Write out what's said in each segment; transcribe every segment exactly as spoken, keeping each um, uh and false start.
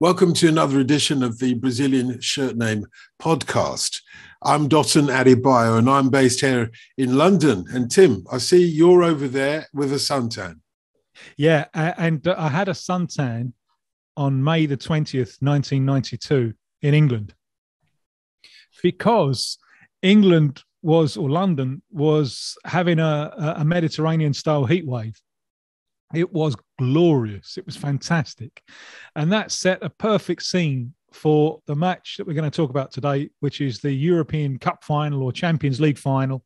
Welcome to another edition of the Brazilian Shirt Name podcast. I'm Dotun Adebayo and I'm based here in London. And Tim, I see you're over there with a suntan. Yeah, and I had a suntan on May the twentieth, nineteen ninety-two in England. Because England was, or London, was having a, a Mediterranean-style heatwave. It was glorious. It was fantastic. And that set a perfect scene for the match that we're going to talk about today, which is the European Cup final or Champions League final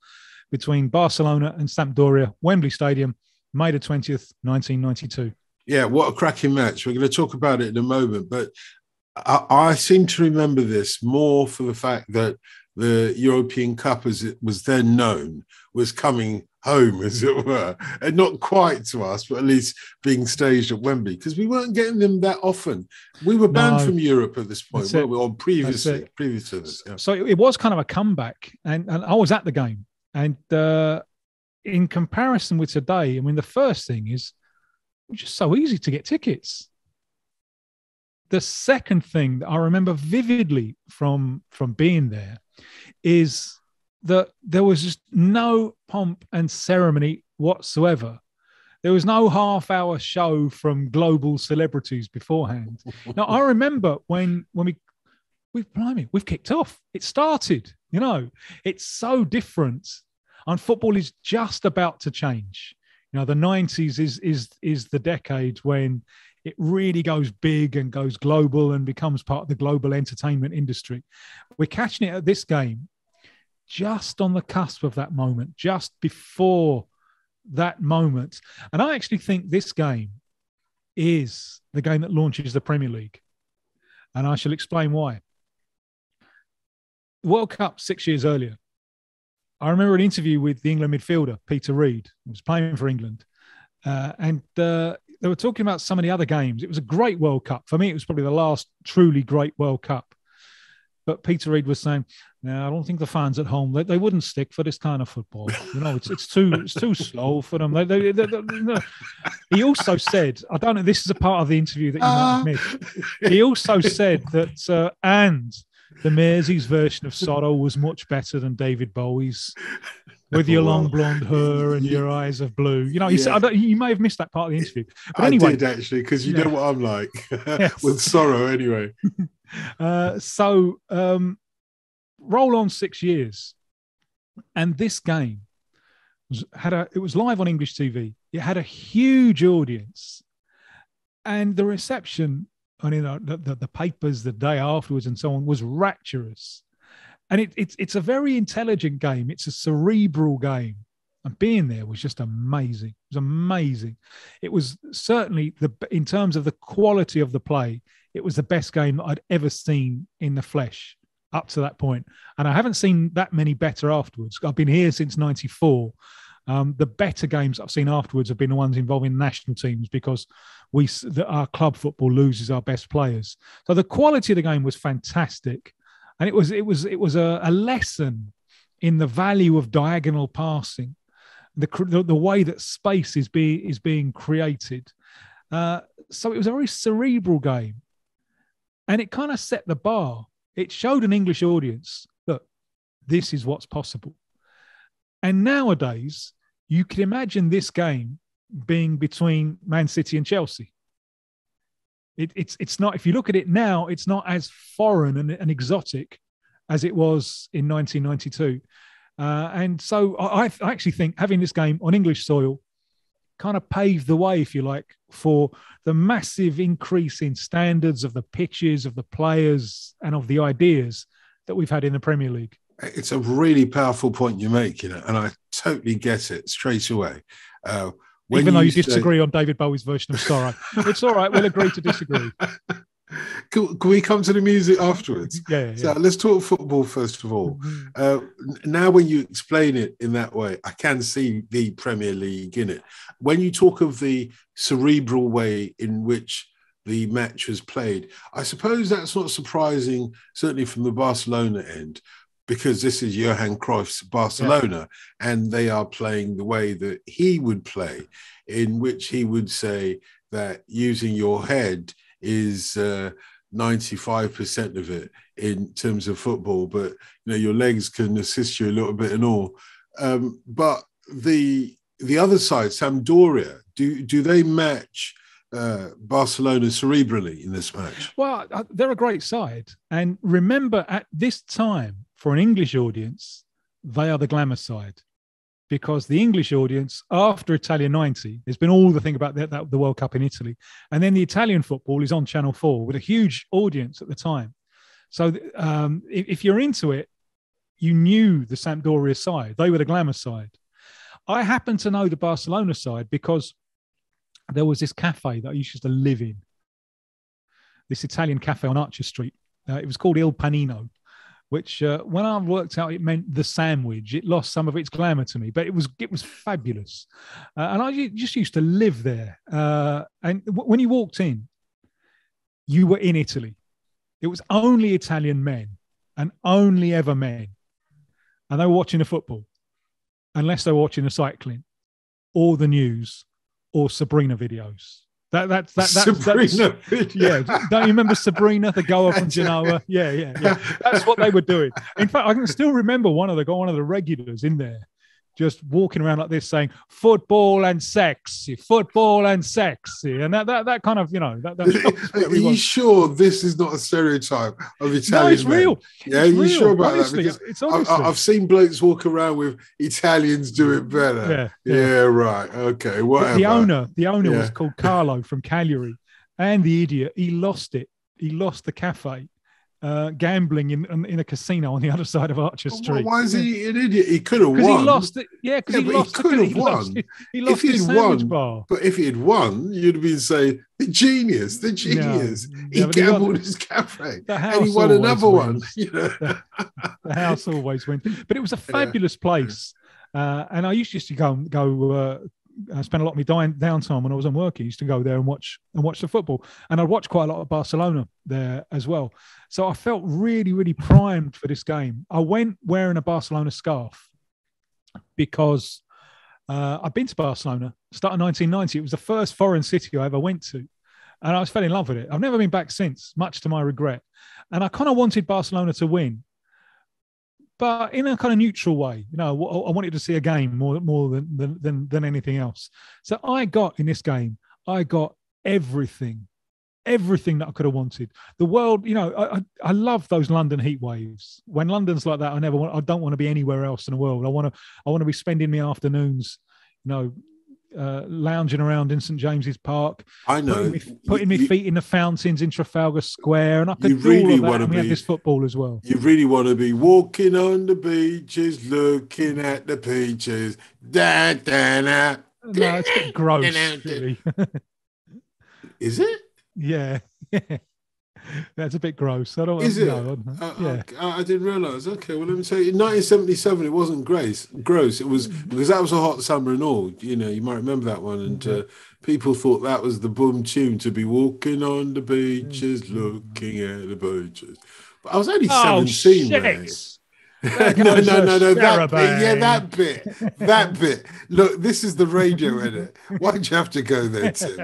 between Barcelona and Sampdoria, Wembley Stadium, May the twentieth, nineteen ninety-two. Yeah, what a cracking match. We're going to talk about it in a moment. But I, I seem to remember this more for the fact that the European Cup, as it was then known, was coming home, as it were, and not quite to us, but at least being staged at Wembley, because we weren't getting them that often. We were banned no, from Europe at this point, weren't we? Or previously, previous to this. Yeah. So it was kind of a comeback, and, and I was at the game. And uh, in comparison with today, I mean, the first thing is it's just so easy to get tickets. The second thing that I remember vividly from from being there is that there was just no pomp and ceremony whatsoever. There was no half-hour show from global celebrities beforehand. Now, I remember when when we we blimey, we've kicked off. It started, you know. It's so different, and football is just about to change. You know, the nineties is is is the decade when it really goes big and goes global and becomes part of the global entertainment industry. We're catching it at this game. Just on the cusp of that moment, just before that moment. And I actually think this game is the game that launches the Premier League. And I shall explain why. World Cup six years earlier, I remember an interview with the England midfielder, Peter Reid, who was playing for England. Uh, and uh, they were talking about some of the other games. It was a great World Cup. For me, it was probably the last truly great World Cup. But Peter Reid was saying, no, I don't think the fans at home, they, they wouldn't stick for this kind of football. You know, it's it's too it's too slow for them. They, they, they, they, no. He also said, I don't know, this is a part of the interview that you uh. might have missed. He also said that, uh, and the Maisie's version of Sorrow was much better than David Bowie's, with your long blonde hair and your eyes of blue. You know, he yeah. said, I don't, you may have missed that part of the interview. But anyway, I did, actually, because you yeah. know what I'm like yes. with Sorrow anyway. Uh, so um, roll on six years, and this game was, had a. It was live on English T V. It had a huge audience, and the reception, I mean, the, the, the papers the day afterwards and so on was rapturous. And it, it's it's a very intelligent game. It's a cerebral game, and being there was just amazing. It was amazing. It was certainly the in terms of the quality of the play. It was the best game I'd ever seen in the flesh up to that point. And I haven't seen that many better afterwards. I've been here since ninety-four. Um, the better games I've seen afterwards have been the ones involving national teams because we the, our club football loses our best players. So the quality of the game was fantastic. And it was, it was, it was a, a lesson in the value of diagonal passing, the, the, the way that space is, be, is being created. Uh, so it was a very cerebral game. And it kind of set the bar. It showed an English audience, look, this is what's possible. And nowadays, you can imagine this game being between Man City and Chelsea. It, it's, it's not, if you look at it now, it's not as foreign and, and exotic as it was in nineteen ninety-two. Uh, and so I, I actually think having this game on English soil kind of paved the way, if you like, for the massive increase in standards of the pitches, of the players, and of the ideas that we've had in the Premier League. It's a really powerful point you make, you know, and I totally get it straight away. Uh, when Even though you, you disagree say... on David Bowie's version of Sorrow. It's all right, we'll agree to disagree. Can, can we come to the music afterwards? Yeah, yeah. So let's talk football first of all. Uh, now when you explain it in that way, I can see the Premier League in it. When you talk of the cerebral way in which the match was played, I suppose that's not surprising, certainly from the Barcelona end, because this is Johan Cruyff's Barcelona, yeah. and they are playing the way that he would play, in which he would say that using your head is uh, ninety-five percent of it in terms of football, but you know, your legs can assist you a little bit and all. Um, but the the other side, Sampdoria, do do they match uh, Barcelona cerebrally in this match? Well, they're a great side, and remember, at this time for an English audience, they are the glamour side, because the English audience, after Italia ninety, there's been all the thing about that, that, the World Cup in Italy. And then the Italian football is on Channel four with a huge audience at the time. So um, if, if you're into it, you knew the Sampdoria side. They were the glamour side. I happen to know the Barcelona side because there was this cafe that I used to live in, this Italian cafe on Archer Street. Uh, it was called Il Panino, which uh, when I worked out, it meant the sandwich. It lost some of its glamour to me, but it was it was fabulous. Uh, and I just used to live there. Uh, and w- when you walked in, you were in Italy. It was only Italian men and only ever men. And they were watching the football, unless they were watching the cycling or the news or Sabrina videos. That that's that, that, Sabrina. That's, yeah, don't you remember Sabrina, the goer from Genoa? Yeah, yeah, yeah. That's what they were doing. In fact, I can still remember one of the one of the regulars in there, just walking around like this, saying "football and sexy, football and sexy," and that that that kind of, you know. That, that Are you sure this is not a stereotype of Italian? No, it's men? Real. Yeah, it's are you real. Sure about honestly, that? Because it's I, I've seen blokes walk around with Italians do it better. Yeah, yeah. yeah right. Okay, whatever. The owner, the owner yeah. was called Carlo from Cagliari, and the idiot, he lost it. He lost the cafe. Uh, gambling in, in in a casino on the other side of Archer Street. Well, why is he an idiot? He could have won. Because he lost it. Yeah, because yeah, he lost. He could have won. Lost, he lost if his sandwich won, bar. But if he had won, you'd have been saying, the genius, the genius. No, he no, gambled he his cafe. And he won another wins. One. You know? the, the house always wins. But it was a fabulous yeah. place. Uh, and I used to go, go uh, I spent a lot of my downtime when I wasn't working. I used to go there and watch and watch the football. And I'd watch quite a lot of Barcelona there as well. So I felt really, really primed for this game. I went wearing a Barcelona scarf because uh, I've been to Barcelona, start of nineteen ninety. It was the first foreign city I ever went to. And I fell in love with it. I've never been back since, much to my regret. And I kind of wanted Barcelona to win, but in a kind of neutral way. You know, I wanted to see a game more, more than, than, than anything else. So I got, in this game, I got everything, everything that I could have wanted. The world, you know, I, I love those London heat waves. When London's like that, I never want, I don't want to be anywhere else in the world. I want to, I want to be spending my afternoons, you know, Uh, lounging around in Saint James's Park. I know. Putting my feet in the fountains in Trafalgar Square. And I could do all of that, and we had this football as well. You really want to be walking on the beaches, looking at the peaches. Da, da, da. No, it's a bit gross, really. Is it? Yeah. Yeah. That's a bit gross. I don't. Is it? No, I, yeah. I, I didn't realise. Okay, well, let me tell you. In nineteen seventy-seven, it wasn't gross. Gross. It was because that was a hot summer and all. You know, you might remember that one. And uh, people thought that was the boom tune to be walking on the beaches, looking at the beaches. But I was only seventeen, oh, mate. no, no, no, no, that bit, yeah, that bit, that bit. Look, this is the radio edit. Why'd you have to go there, Tim?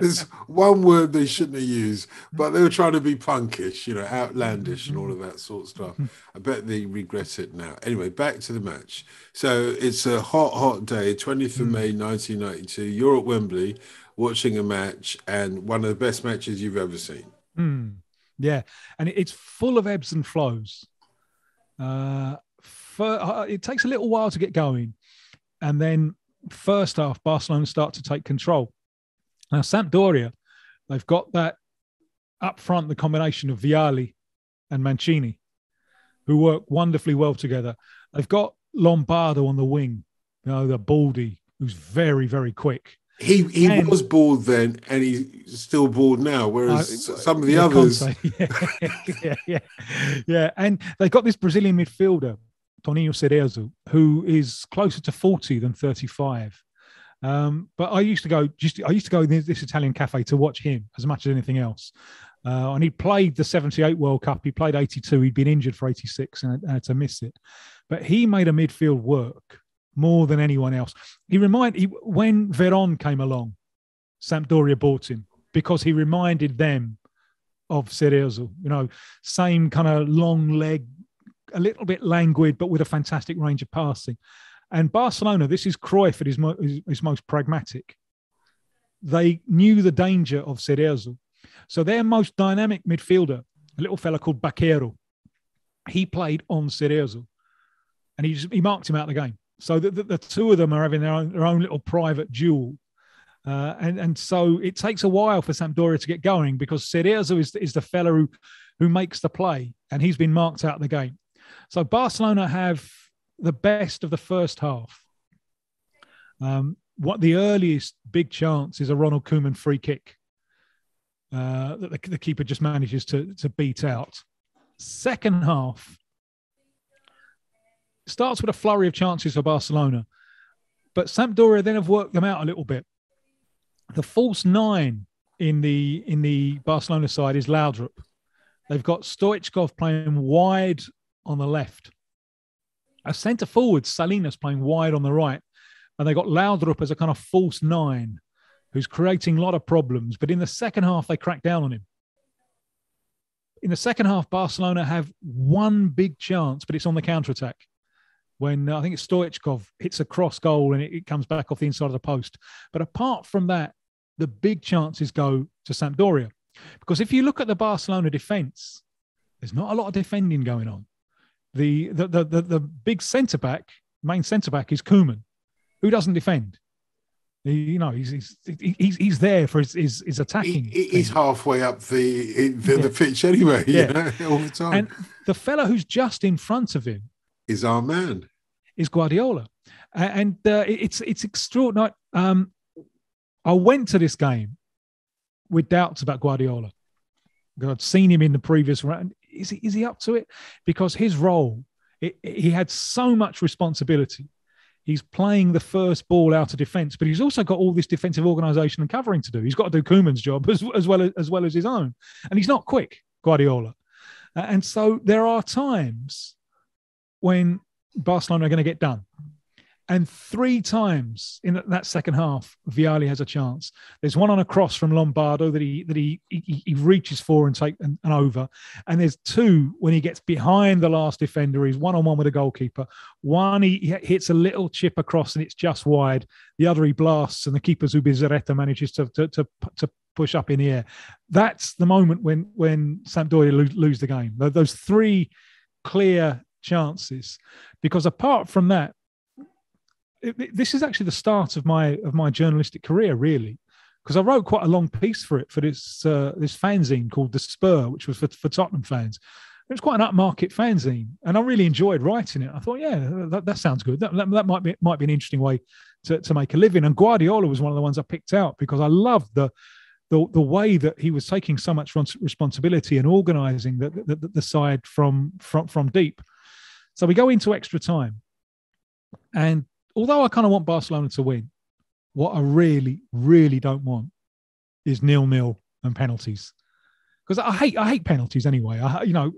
There's one word they shouldn't have used, but they were trying to be punkish, you know, outlandish and all of that sort of stuff. I bet they regret it now. Anyway, back to the match. So it's a hot, hot day, twentieth of May, nineteen ninety-two. You're at Wembley watching a match, and one of the best matches you've ever seen. Mm, yeah, and it's full of ebbs and flows. Uh, for, uh, it takes a little while to get going, and then first half Barcelona start to take control. Now Sampdoria, they've got that up front, the combination of Vialli and Mancini, who work wonderfully well together. They've got Lombardo on the wing, you know, the baldy, who's very, very quick. He he and, was bald then, and he's still bald now, whereas uh, some of the yeah, others... Yeah, yeah, yeah, yeah. And they've got this Brazilian midfielder, Toninho Cerezo, who is closer to forty than thirty-five. Um, but I used to go just I used to go to this Italian cafe to watch him as much as anything else. Uh, and he played the seventy-eight World Cup. He played eighty-two. He'd been injured for eighty-six and had to miss it. But he made a midfield work more than anyone else. He reminded, he, when Veron came along, Sampdoria bought him because he reminded them of Cerezo. You know, same kind of long leg, a little bit languid, but with a fantastic range of passing. And Barcelona, this is Cruyff at his, mo- his, his most pragmatic. They knew the danger of Cerezo. So their most dynamic midfielder, a little fella called Baquero, he played on Cerezo, and he, just, he marked him out of the game. So the, the, the two of them are having their own, their own little private duel. Uh, and, and so it takes a while for Sampdoria to get going, because Cerezo is, is the fella who, who makes the play, and he's been marked out of the game. So Barcelona have the best of the first half. Um, what the earliest big chance is a Ronald Koeman free kick uh, that the, the keeper just manages to, to beat out. Second half starts with a flurry of chances for Barcelona, but Sampdoria then have worked them out a little bit. The false nine in the in the Barcelona side is Laudrup. They've got Stoichkov playing wide on the left, a centre forward, Salinas, playing wide on the right, and they got Laudrup as a kind of false nine who's creating a lot of problems. But in the second half, they crack down on him. In the second half, Barcelona have one big chance, but it's on the counter-attack, when uh, I think it's Stoichkov hits a cross goal and it, it comes back off the inside of the post. But apart from that, the big chances go to Sampdoria. Because if you look at the Barcelona defence, there's not a lot of defending going on. The the the the, the big centre back, main centre back, is Koeman, who doesn't defend. He, you know, he's he's he's he's there for his his, his attacking. He, he's thing. halfway up the the, yeah. the pitch anyway, yeah. you know, all the time. And the fella who's just in front of him is our man, is Guardiola, and uh, it's it's extraordinary. Um, I went to this game with doubts about Guardiola, because I'd seen him in the previous round. Is he, is he up to it? Because his role, it, he had so much responsibility. He's playing the first ball out of defence, but he's also got all this defensive organisation and covering to do. He's got to do Koeman's job as, as, well as, as well as his own. And he's not quick, Guardiola. Uh, and so there are times when Barcelona are going to get done. And three times in that second half, Vialli has a chance. There's one on a cross from Lombardo that he that he he, he reaches for and takes an, an over. And there's two when he gets behind the last defender. He's one-on-one with a goalkeeper. One, he, he hits a little chip across and it's just wide. The other, he blasts, and the keeper, Zubizarreta, manages to, to, to, to push up in the air. That's the moment when, when Sampdoria lose, lose the game. Those three clear chances. Because apart from that, this is actually the start of my of my journalistic career, really, because I wrote quite a long piece for it for this uh, this fanzine called The Spur, which was for, for Tottenham fans. It was quite an upmarket fanzine, and I really enjoyed writing it. I thought, yeah, that, that sounds good. That, that that might be might be an interesting way to, to make a living. And Guardiola was one of the ones I picked out because I loved the the, the way that he was taking so much responsibility and organising the, the the side from from from deep. So we go into extra time, and although I kind of want Barcelona to win, what I really, really don't want is nil-nil and penalties. Because I hate I hate penalties anyway. I, you know,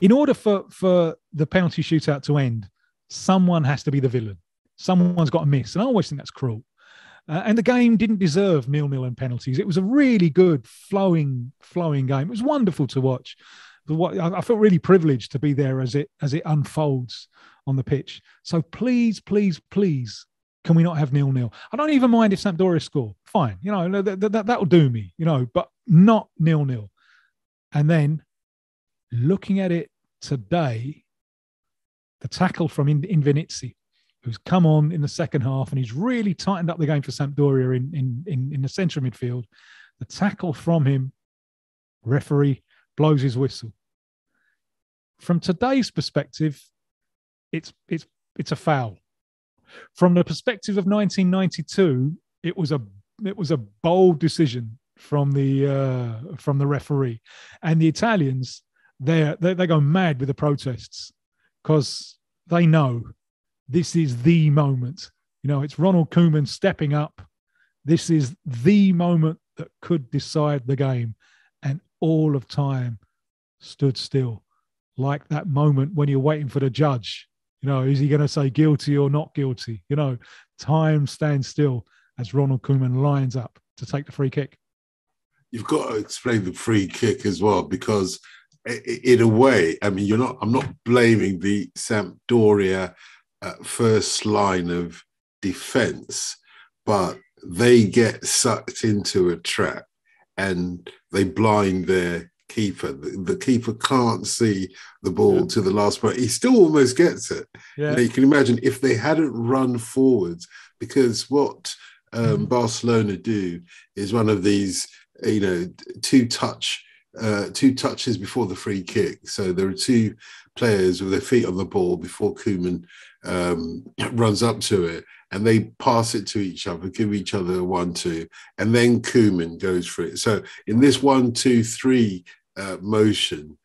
in order for, for the penalty shootout to end, someone has to be the villain. Someone's got to miss. And I always think that's cruel. Uh, and the game didn't deserve nil-nil and penalties. It was a really good, flowing, flowing game. It was wonderful to watch. I felt really privileged to be there as it as it unfolds on the pitch. So please, please, please, can we not have nil-nil? I don't even mind if Sampdoria score. Fine, you know, that, that, that'll do me, you know, but not nil-nil. And then looking at it today, the tackle from Invernizzi, who's come on in the second half and he's really tightened up the game for Sampdoria in, in, in, in the central midfield. The tackle from him, referee blows his whistle. From today's perspective, it's it's it's a foul. From the perspective of nineteen ninety-two, it was a it was a bold decision from the uh, from the referee, and the Italians they they go mad with the protests because they know this is the moment. You know, it's Ronald Koeman stepping up. This is the moment that could decide the game, and all of time stood still. Like that moment when you're waiting for the judge, you know, is he going to say guilty or not guilty? You know, time stands still as Ronald Koeman lines up to take the free kick. you've got to explain the free kick as well, because in a way, I mean, you're not, I'm not blaming the Sampdoria uh, first line of defense, but they get sucked into a trap and they blind their keeper. The, the keeper can't see the ball yeah. to the last point. He still almost gets it. Yeah. You know, you can imagine if they hadn't run forwards, because what um, mm. Barcelona do is one of these, you know, two touch, uh, two touches before the free kick. So there are two players with their feet on the ball before Koeman um, runs up to it, and they pass it to each other, give each other a one-two, and then Koeman goes for it. So in this one-two-three uh, motion,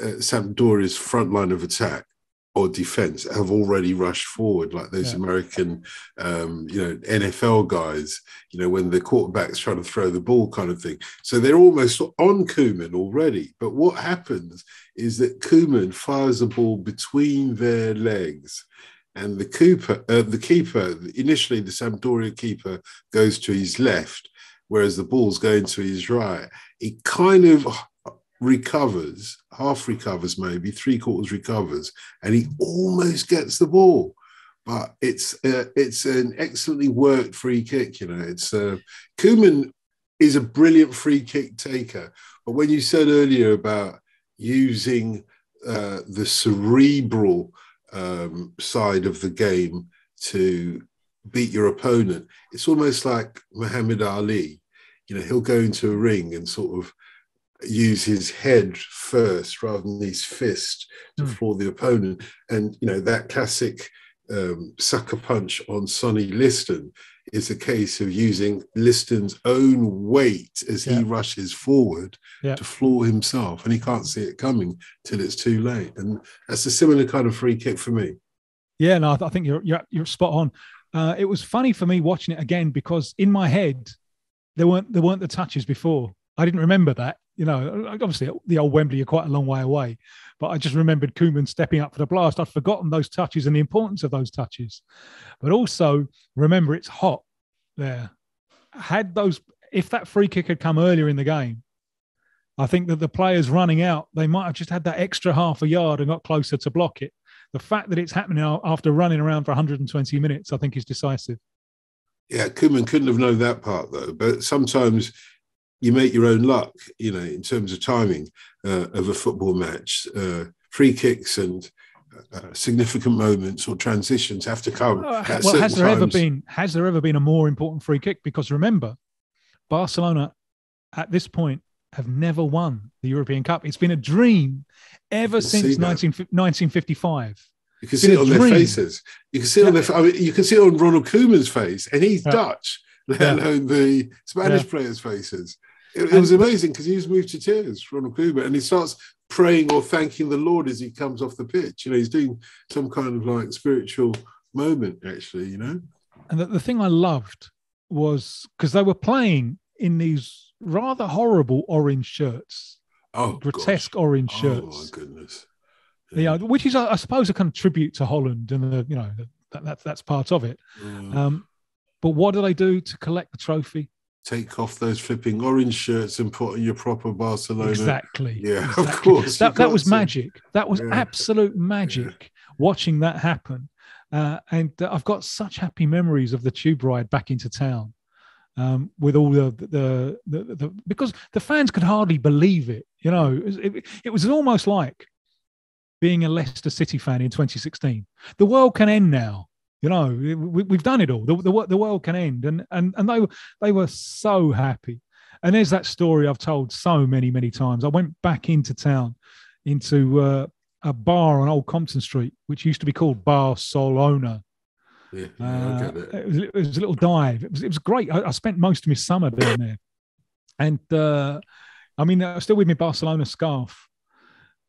uh, Sampdoria's front line of attack or defence have already rushed forward, like those yeah. American, um, you know, N F L guys, you know, when the quarterback's trying to throw the ball kind of thing. So they're almost on Koeman already. But what happens is that Koeman fires the ball between their legs, and the keeper, uh, the keeper, initially the Sampdoria keeper goes to his left, whereas the ball's going to his right. It kind of recovers, half recovers maybe, three quarters recovers, and he almost gets the ball. But it's uh, it's an excellently worked free kick. You know, it's uh, Koeman is a brilliant free kick taker. But when you said earlier about using uh, the cerebral Um, side of the game to beat your opponent, it's almost like Muhammad Ali. You know, he'll go into a ring and sort of use his head first rather than his fist to mm. floor the opponent. And, you know, that classic um, sucker punch on Sonny Liston is a case of using Liston's own weight as yeah. he rushes forward yeah. to floor himself, and he can't see it coming till it's too late. And that's a similar kind of free kick for me. Yeah, no, I, th- I think you're, you're you're spot on. Uh, it was funny for me watching it again, because in my head there weren't there weren't the touches before. I didn't remember that. You know, obviously the old Wembley are quite a long way away, but I just remembered Koeman stepping up for the blast. I'd forgotten those touches and the importance of those touches. But also remember, it's hot there. Had those, if that free kick had come earlier in the game, I think that the players running out, they might have just had that extra half a yard and got closer to block it. The fact that it's happening after running around for one hundred twenty minutes, I think is decisive. Yeah, Koeman couldn't have known that part though, but sometimes you make your own luck, you know, in terms of timing uh, of a football match. Uh, free kicks and uh, significant moments or transitions have to come uh, at well, certain has there times. Ever been, has there ever been a more important free kick? Because remember, Barcelona at this point have never won the European Cup. It's been a dream ever since nineteen fifty-five. You can see it on dream. Their faces. You can see it yeah. on their. I mean, you can see it on Ronald Koeman's face, and he's yeah. Dutch, let yeah. alone the Spanish yeah. players' faces. It, it was amazing, because he was moved to tears, Ronald Koeman, and he starts praying or thanking the Lord as he comes off the pitch. You know, he's doing some kind of like spiritual moment, actually, you know. And the, the thing I loved was, because they were playing in these rather horrible orange shirts, oh, grotesque gosh. orange shirts. Oh, my goodness. Yeah. You know, which is, I suppose, a kind of tribute to Holland, and, the, you know, that, that, that's part of it. Mm. Um, but what do they do to collect the trophy? Take off those flipping orange shirts and put on your proper Barcelona. Exactly. Yeah, exactly. Of course. That, that was see. magic. That was yeah. absolute magic yeah. watching that happen. Uh, and uh, I've got such happy memories of the tube ride back into town um, with all the the, the, the, the, because the fans could hardly believe it. You know, it, it, it was almost like being a Leicester City fan in twenty sixteen. The world can end now. You know, we, we've done it all. The, the, the world can end. And and and they, they were so happy. And there's that story I've told so many, many times. I went back into town, into uh, a bar on Old Compton Street, which used to be called Barcelona. Yeah, uh, I get it. It was, it was a little dive. It was, it was great. I, I spent most of my summer down there. And, uh, I mean, I was still with my Barcelona scarf.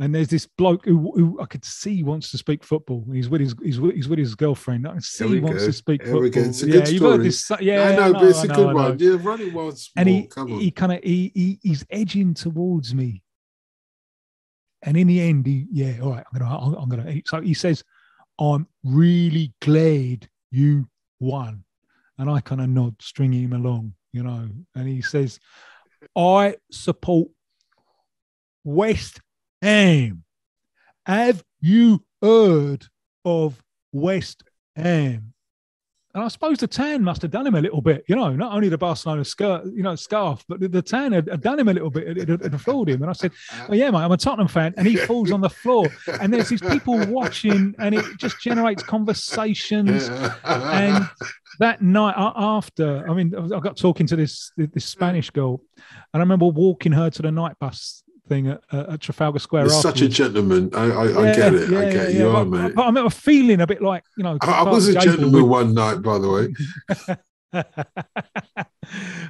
And there's this bloke who, who I could see wants to speak football. He's with his he's with, he's with his girlfriend. I can see he wants go. to speak Here football. It's a good yeah, story. You've heard this, yeah, I know, I know, but it's I know, a good one. Yeah, run it once and more. He, Come on. he kind of he, he he's edging towards me. And in the end, he yeah, all right, I'm gonna I'm gonna. So he says, "I'm really glad you won," and I kind of nod, stringing him along, you know. And he says, I support West Ham. Have you heard of West Ham? And I suppose the tan must have done him a little bit, you know, not only the Barcelona skirt, you know, scarf, but the, the tan had, had done him a little bit. It, it, it afforded him. And I said, well, yeah, mate, I'm a Tottenham fan. And he falls on the floor. And there's these people watching, and it just generates conversations. And that night after, I mean, I got talking to this, this Spanish girl, and I remember walking her to the night bus thing at, at Trafalgar Square. You're such a gentleman. I, I, yeah, I get it. Yeah, I get it. Yeah, you yeah. are, but, mate. But I remember feeling a bit like, you know. I, I was a Gable gentleman with... one night, by the way.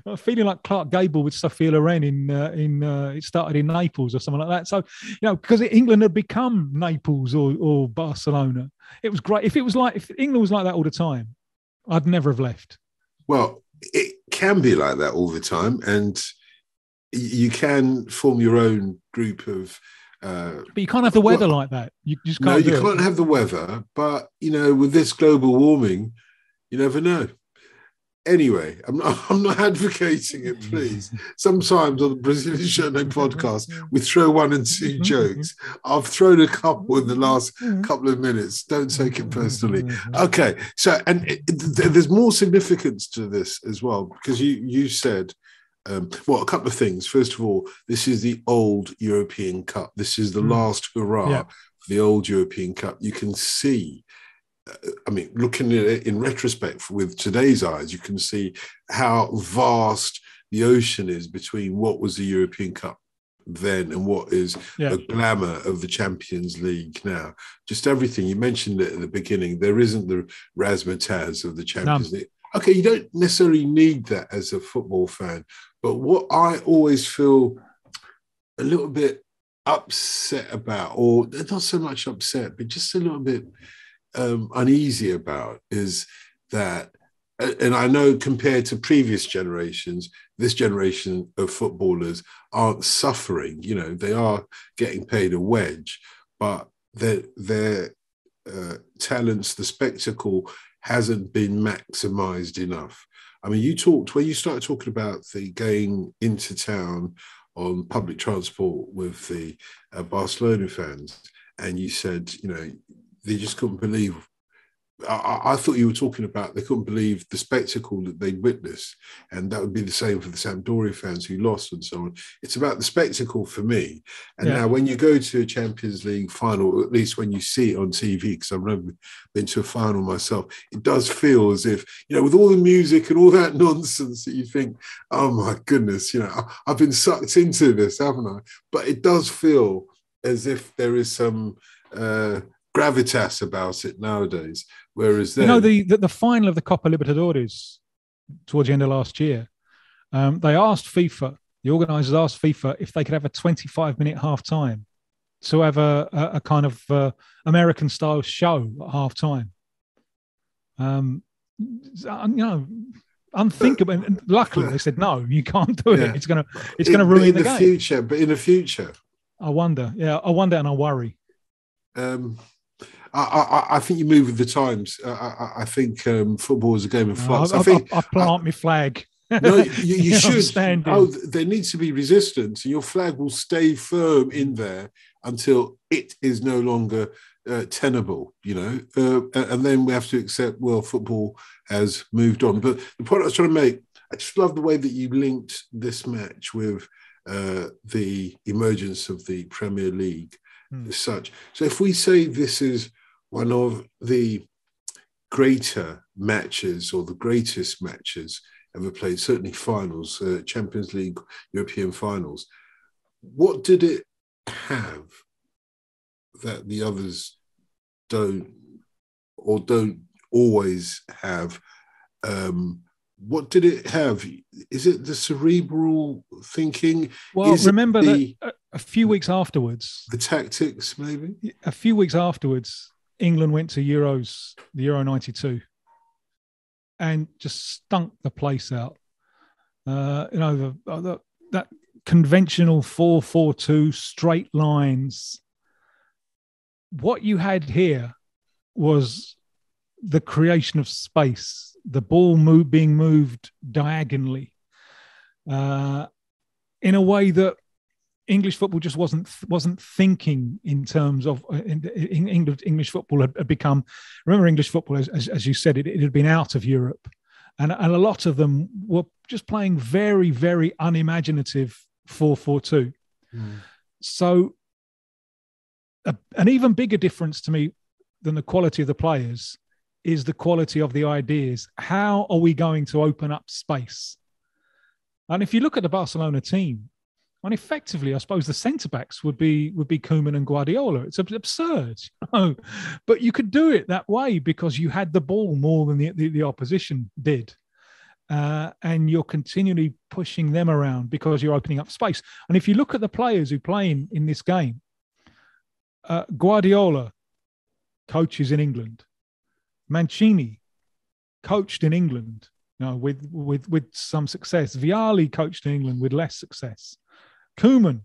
I'm feeling like Clark Gable with Sophia Loren in, uh, in uh, it started in Naples or something like that. So, you know, because England had become Naples or, or Barcelona. It was great. If it was like, if England was like that all the time, I'd never have left. Well, it can be like that all the time. And you can form your own group of... Uh, but you can't have the weather well, like that. You just can't No, you can't it. have the weather. But, you know, with this global warming, you never know. Anyway, I'm not, I'm not advocating it, please. Sometimes on the Brazilian Show No podcast, we throw one and two jokes. I've thrown a couple in the last couple of minutes. Don't take it personally. Okay, so, and it, th- there's more significance to this as well, because you, you said... Um, well, a couple of things. First of all, this is the old European Cup. This is the mm. last hurrah yeah. for the old European Cup. You can see, uh, I mean, looking at it in retrospect with today's eyes, you can see how vast the ocean is between what was the European Cup then and what is yeah. the glamour of the Champions League now. Just everything. You mentioned it at the beginning. There isn't the razzmatazz of the Champions None. League. Okay, you don't necessarily need that as a football fan, but what I always feel a little bit upset about, or not so much upset, but just a little bit um, uneasy about is that, and I know compared to previous generations, this generation of footballers aren't suffering. You know, they are getting paid a wedge, but their, their uh, talents, the spectacle, hasn't been maximised enough. I mean, you talked, when you started talking about the going into town on public transport with the uh, Barcelona fans, and you said, you know, they just couldn't believe, I, I thought you were talking about they couldn't believe the spectacle that they'd witnessed, and that would be the same for the Sampdoria fans who lost and so on. It's about the spectacle for me. And yeah. now when you go to a Champions League final, or at least when you see it on T V, because I've never been to a final myself, it does feel as if, you know, with all the music and all that nonsense that you think, oh my goodness, you know, I've been sucked into this, haven't I? But it does feel as if there is some... Uh, gravitas about it nowadays, whereas then... You know, the, the, the final of the Copa Libertadores towards the end of last year, um, they asked FIFA, the organisers asked FIFA if they could have a twenty-five minute half-time to have a, a, a kind of uh, American-style show at half-time. Um, you know, unthinkable. And luckily, they said, no, you can't do it. Yeah. It's going to it's gonna ruin in the, the game. Future, but in the future... I wonder. Yeah, I wonder and I worry. Um... I, I, I think you move with the times. I, I, I think um, football is a game of flux. I, I, think, I, I plant I, my flag. No, you, you, you should. Oh, there needs to be resistance, and your flag will stay firm in there until it is no longer uh, tenable. You know, uh, and then we have to accept. Well, football has moved on. But the point I was trying to make, I just love the way that you linked this match with uh, the emergence of the Premier League mm. as such. So if we say this is one of the greater matches or the greatest matches ever played, certainly finals, uh, Champions League, European finals. What did it have that the others don't or don't always have? Um, what did it have? Is it the cerebral thinking? Well, Is remember the, that a few weeks afterwards... The tactics, maybe? A few weeks afterwards... England went to Euros, the Euro ninety-two, and just stunk the place out. Uh, you know, the, the, that conventional four four two, straight lines. What you had here was the creation of space, the ball move, being moved diagonally. Uh, in a way that English football just wasn't wasn't thinking in terms of in, in England. English football had, had become. Remember, English football, as as, as you said, it, it had been out of Europe, and and a lot of them were just playing very very unimaginative four four two. Mm. So, a, an even bigger difference to me than the quality of the players is the quality of the ideas. How are we going to open up space? And if you look at the Barcelona team, and effectively, I suppose the centre backs would be would be Koeman and Guardiola. It's absurd, you know? But you could do it that way because you had the ball more than the the, the opposition did, uh, and you're continually pushing them around because you're opening up space. And if you look at the players who play in, in this game, uh, Guardiola coaches in England, Mancini coached in England, you know, with with with some success. Vialli coached in England with less success. Koeman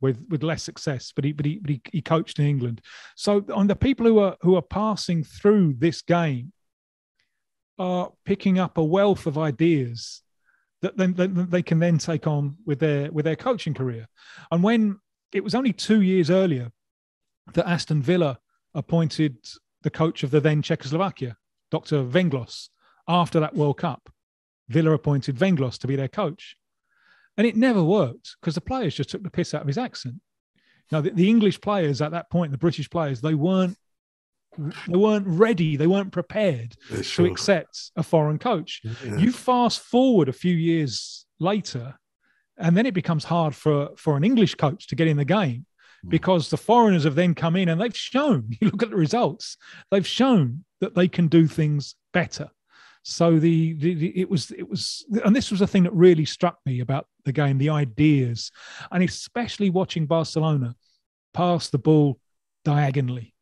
with with less success, but he but he, but he he coached in England. So on the people who are who are passing through this game are picking up a wealth of ideas that then that they can then take on with their with their coaching career. And when it was only two years earlier that Aston Villa appointed the coach of the then Czechoslovakia, Doctor Venglos. After that World Cup, Villa appointed Venglos to be their coach. And it never worked because the players just took the piss out of his accent. Now, the, the English players at that point, the British players, they weren't they weren't ready, they weren't prepared yeah, sure. to accept a foreign coach. Yeah. You fast forward a few years later, and then it becomes hard for, for an English coach to get in the game mm. because the foreigners have then come in and they've shown, you look at the results, they've shown that they can do things better. So the, the, the it was it was and this was the thing that really struck me about the game, the ideas, and especially watching Barcelona pass the ball diagonally,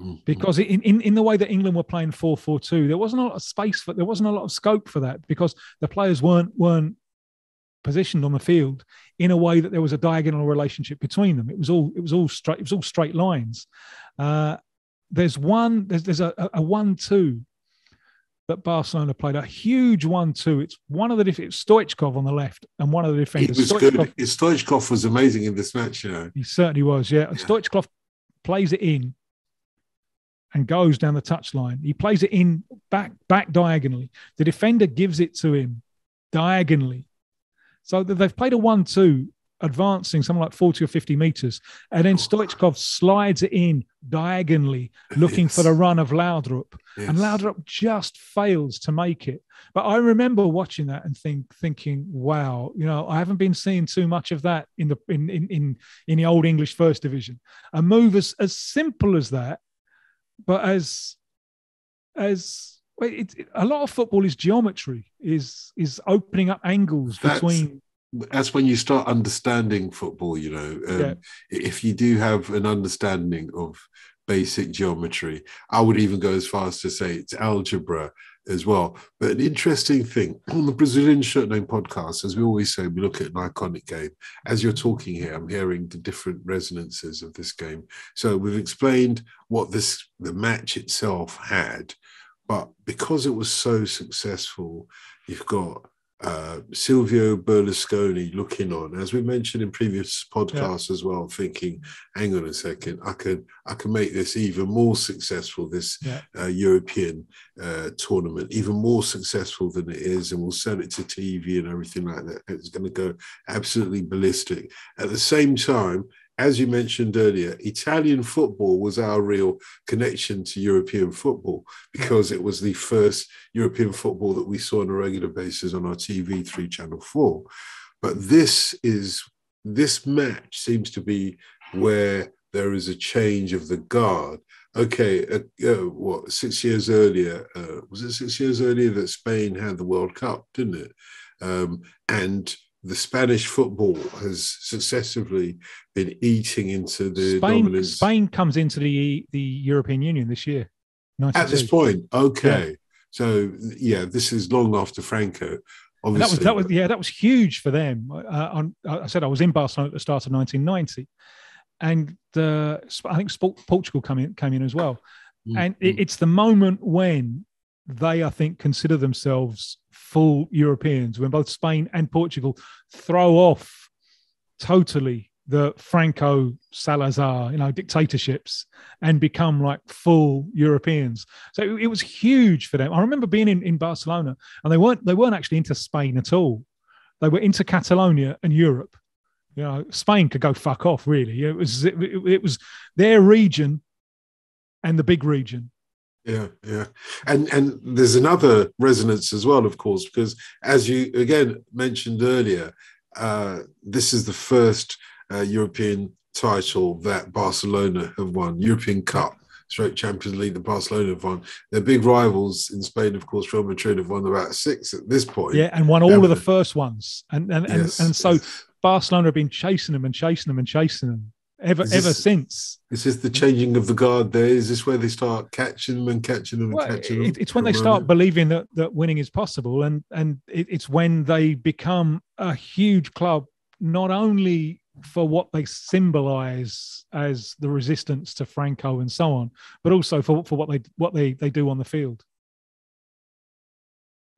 mm-hmm. because in, in in the way that England were playing four four two, there wasn't a lot of space for there wasn't a lot of scope for that because the players weren't weren't positioned on the field in a way that there was a diagonal relationship between them. It was all it was all straight it was all straight lines. Uh, there's one there's there's a, a one two. That Barcelona played a huge one two. It's one of the def- it's Stoichkov on the left and one of the defenders. He was Stoichkov, good. Stoichkov was amazing in this match, you know. He certainly was, yeah. yeah. Stoichkov plays it in and goes down the touchline. He plays it in back back diagonally. The defender gives it to him diagonally. So they've played a one two, advancing something like forty or fifty metres, and then Stoichkov slides it in diagonally, looking yes. for the run of Laudrup. Yes. And Laudrup just fails to make it. But I remember watching that and think, thinking, wow, you know, I haven't been seeing too much of that in the in in in, in the old English First Division. A move as, as simple as that, but as as it, it, a lot of football is geometry, is is opening up angles That's- between. That's when you start understanding football, you know. Um, yeah. If you do have an understanding of basic geometry, I would even go as far as to say it's algebra as well. But an interesting thing, on the Brazilian Shirt Name podcast, as we always say, we look at an iconic game. As you're talking here, I'm hearing the different resonances of this game. So we've explained what this the match itself had, but because it was so successful, you've got... Uh, Silvio Berlusconi looking on, as we mentioned in previous podcasts yeah. as well, thinking, hang on a second, I can I can make this even more successful, this yeah. uh, European uh, tournament, even more successful than it is, and we'll sell it to T V and everything like that. It's going to go absolutely ballistic. At the same time, as you mentioned earlier, Italian football was our real connection to European football because it was the first European football that we saw on a regular basis on our T V through Channel four. But this is this match seems to be where there is a change of the guard. Okay, uh, uh, what, six years earlier, uh, was it six years earlier that Spain had the World Cup, didn't it? Um, and... The Spanish football has successively been eating into the Spain, dominance. Spain comes into the the European Union this year. At this point, okay. Yeah. So, yeah, this is long after Franco. Obviously, that was, that was yeah, that was huge for them. Uh, I, I said I was in Barcelona at the start of nineteen ninety, and uh, I think Portugal came in, came in as well. Mm-hmm. And it, it's the moment when they, I think, consider themselves full Europeans, when both Spain and Portugal throw off totally the Franco Salazar, you know, dictatorships, and become like full Europeans. So it, it was huge for them. I remember being in, in Barcelona, and they weren't they weren't actually into Spain at all. They were into Catalonia and Europe. You know, Spain could go fuck off, really. It was it, it, it was their region and the big region. Yeah, yeah. And and there's another resonance as well, of course, because as you again mentioned earlier, uh, this is the first uh, European title that Barcelona have won, European Cup, straight Champions League that Barcelona have won. Their big rivals in Spain, of course, Real Madrid have won about six at this point. Yeah, and won all yeah. of the first ones. And and, and, yes, and so yes. Barcelona have been chasing them and chasing them and chasing them. Ever, this, ever since. Is this the changing of the guard there? Is this where they start catching them and catching them and well, catching them? It, it's when they start believing that, that winning is possible, and, and it, it's when they become a huge club, not only for what they symbolise as the resistance to Franco and so on, but also for, for what they what they, they do on the field.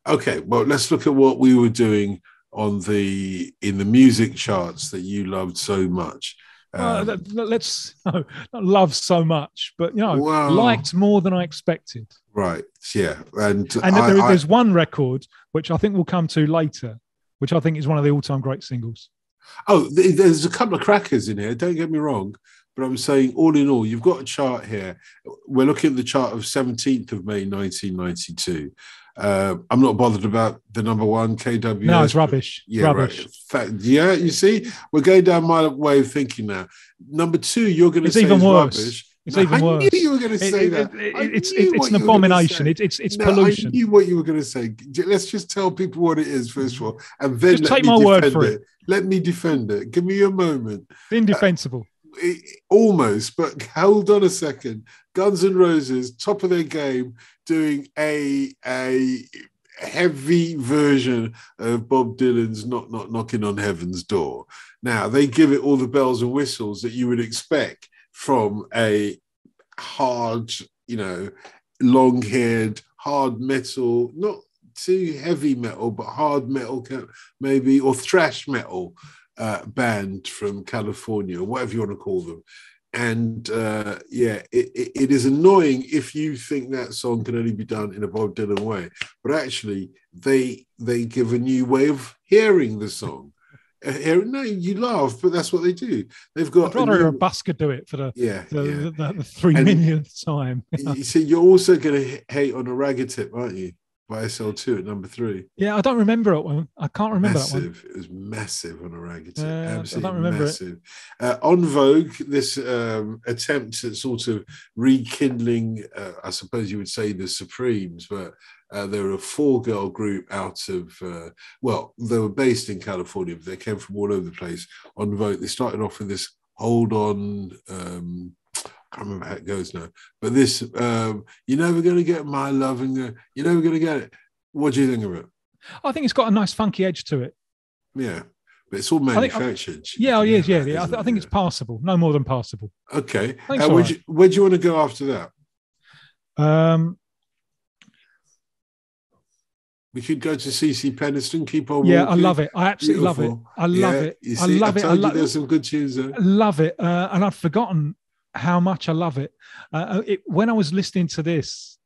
Okay, well, let's look at what we were doing on the in the music charts that you loved so much. Um, uh, let's no, not love so much, but you know, well, liked more than I expected. Right, yeah, and and I, there, I, there's one record which I think we'll come to later, which I think is one of the all-time great singles. Oh, there's a couple of crackers in here. Don't get me wrong, but I'm saying all in all, you've got a chart here. We're looking at the chart of seventeenth of May, nineteen ninety-two. Uh, I'm not bothered about the number one, K W S. No, it's rubbish. Yeah, rubbish. Right. Fact, yeah, you see, we're going down my way of thinking now. Number two, you're going to say even worse. Rubbish. It's no, even I worse. I knew you were going to say it, that. It, it, it's it's, it's an abomination. It, it's it's no, pollution. I knew what you were going to say. Let's just tell people what it is, first of all. And then just let take me my word for it. it. Let me defend it. Give me a moment. It's indefensible. Uh, It, almost, but hold on a second. Guns N' Roses, top of their game, doing a a heavy version of Bob Dylan's "Knock Knock Knocking on Heaven's Door." Now they give it all the bells and whistles that you would expect from a hard, you know, long-haired, hard metal, not too heavy metal, but hard metal maybe, or thrash metal. Uh, band from California, whatever you want to call them. And uh, yeah, it, it, it is annoying if you think that song can only be done in a Bob Dylan way, but actually they they give a new way of hearing the song. Uh, hearing, no, you laugh, but that's what they do. They've got I'd rather a, new, a busker do it for the, yeah, the, yeah. the, the, the three and millionth time. You see, you're also going to hate on a ragga tip, aren't you? By S L two at number three. Yeah, I don't remember it one. I can't remember massive. that one. It was massive on Orangutan. Uh, Absolutely I don't remember massive. It. Uh, En Vogue, this um, attempt at sort of rekindling, uh, I suppose you would say the Supremes, but uh, they were a four-girl group out of, uh, well, they were based in California, but they came from all over the place. En Vogue, they started off with this hold on... Um, I can't remember how it goes now, but this, um, you're never going to get my love and you're never going to get it. What do you think of it? I think it's got a nice funky edge to it. Yeah, but it's all manufactured. I think, I, yeah, it is, yeah, yeah. I, th- I think yeah. it's passable, no more than passable. Okay. Uh, so where, right. do you, where do you want to go after that? Um, We could go to C C Peniston, keep on yeah, walking. Yeah, I love it. I absolutely Beautiful. love it. I love yeah, it. See, I love I it. I love it. There's some good tunes there. I love it. Uh, and I've forgotten how much I love it. Uh, it. When I was listening to this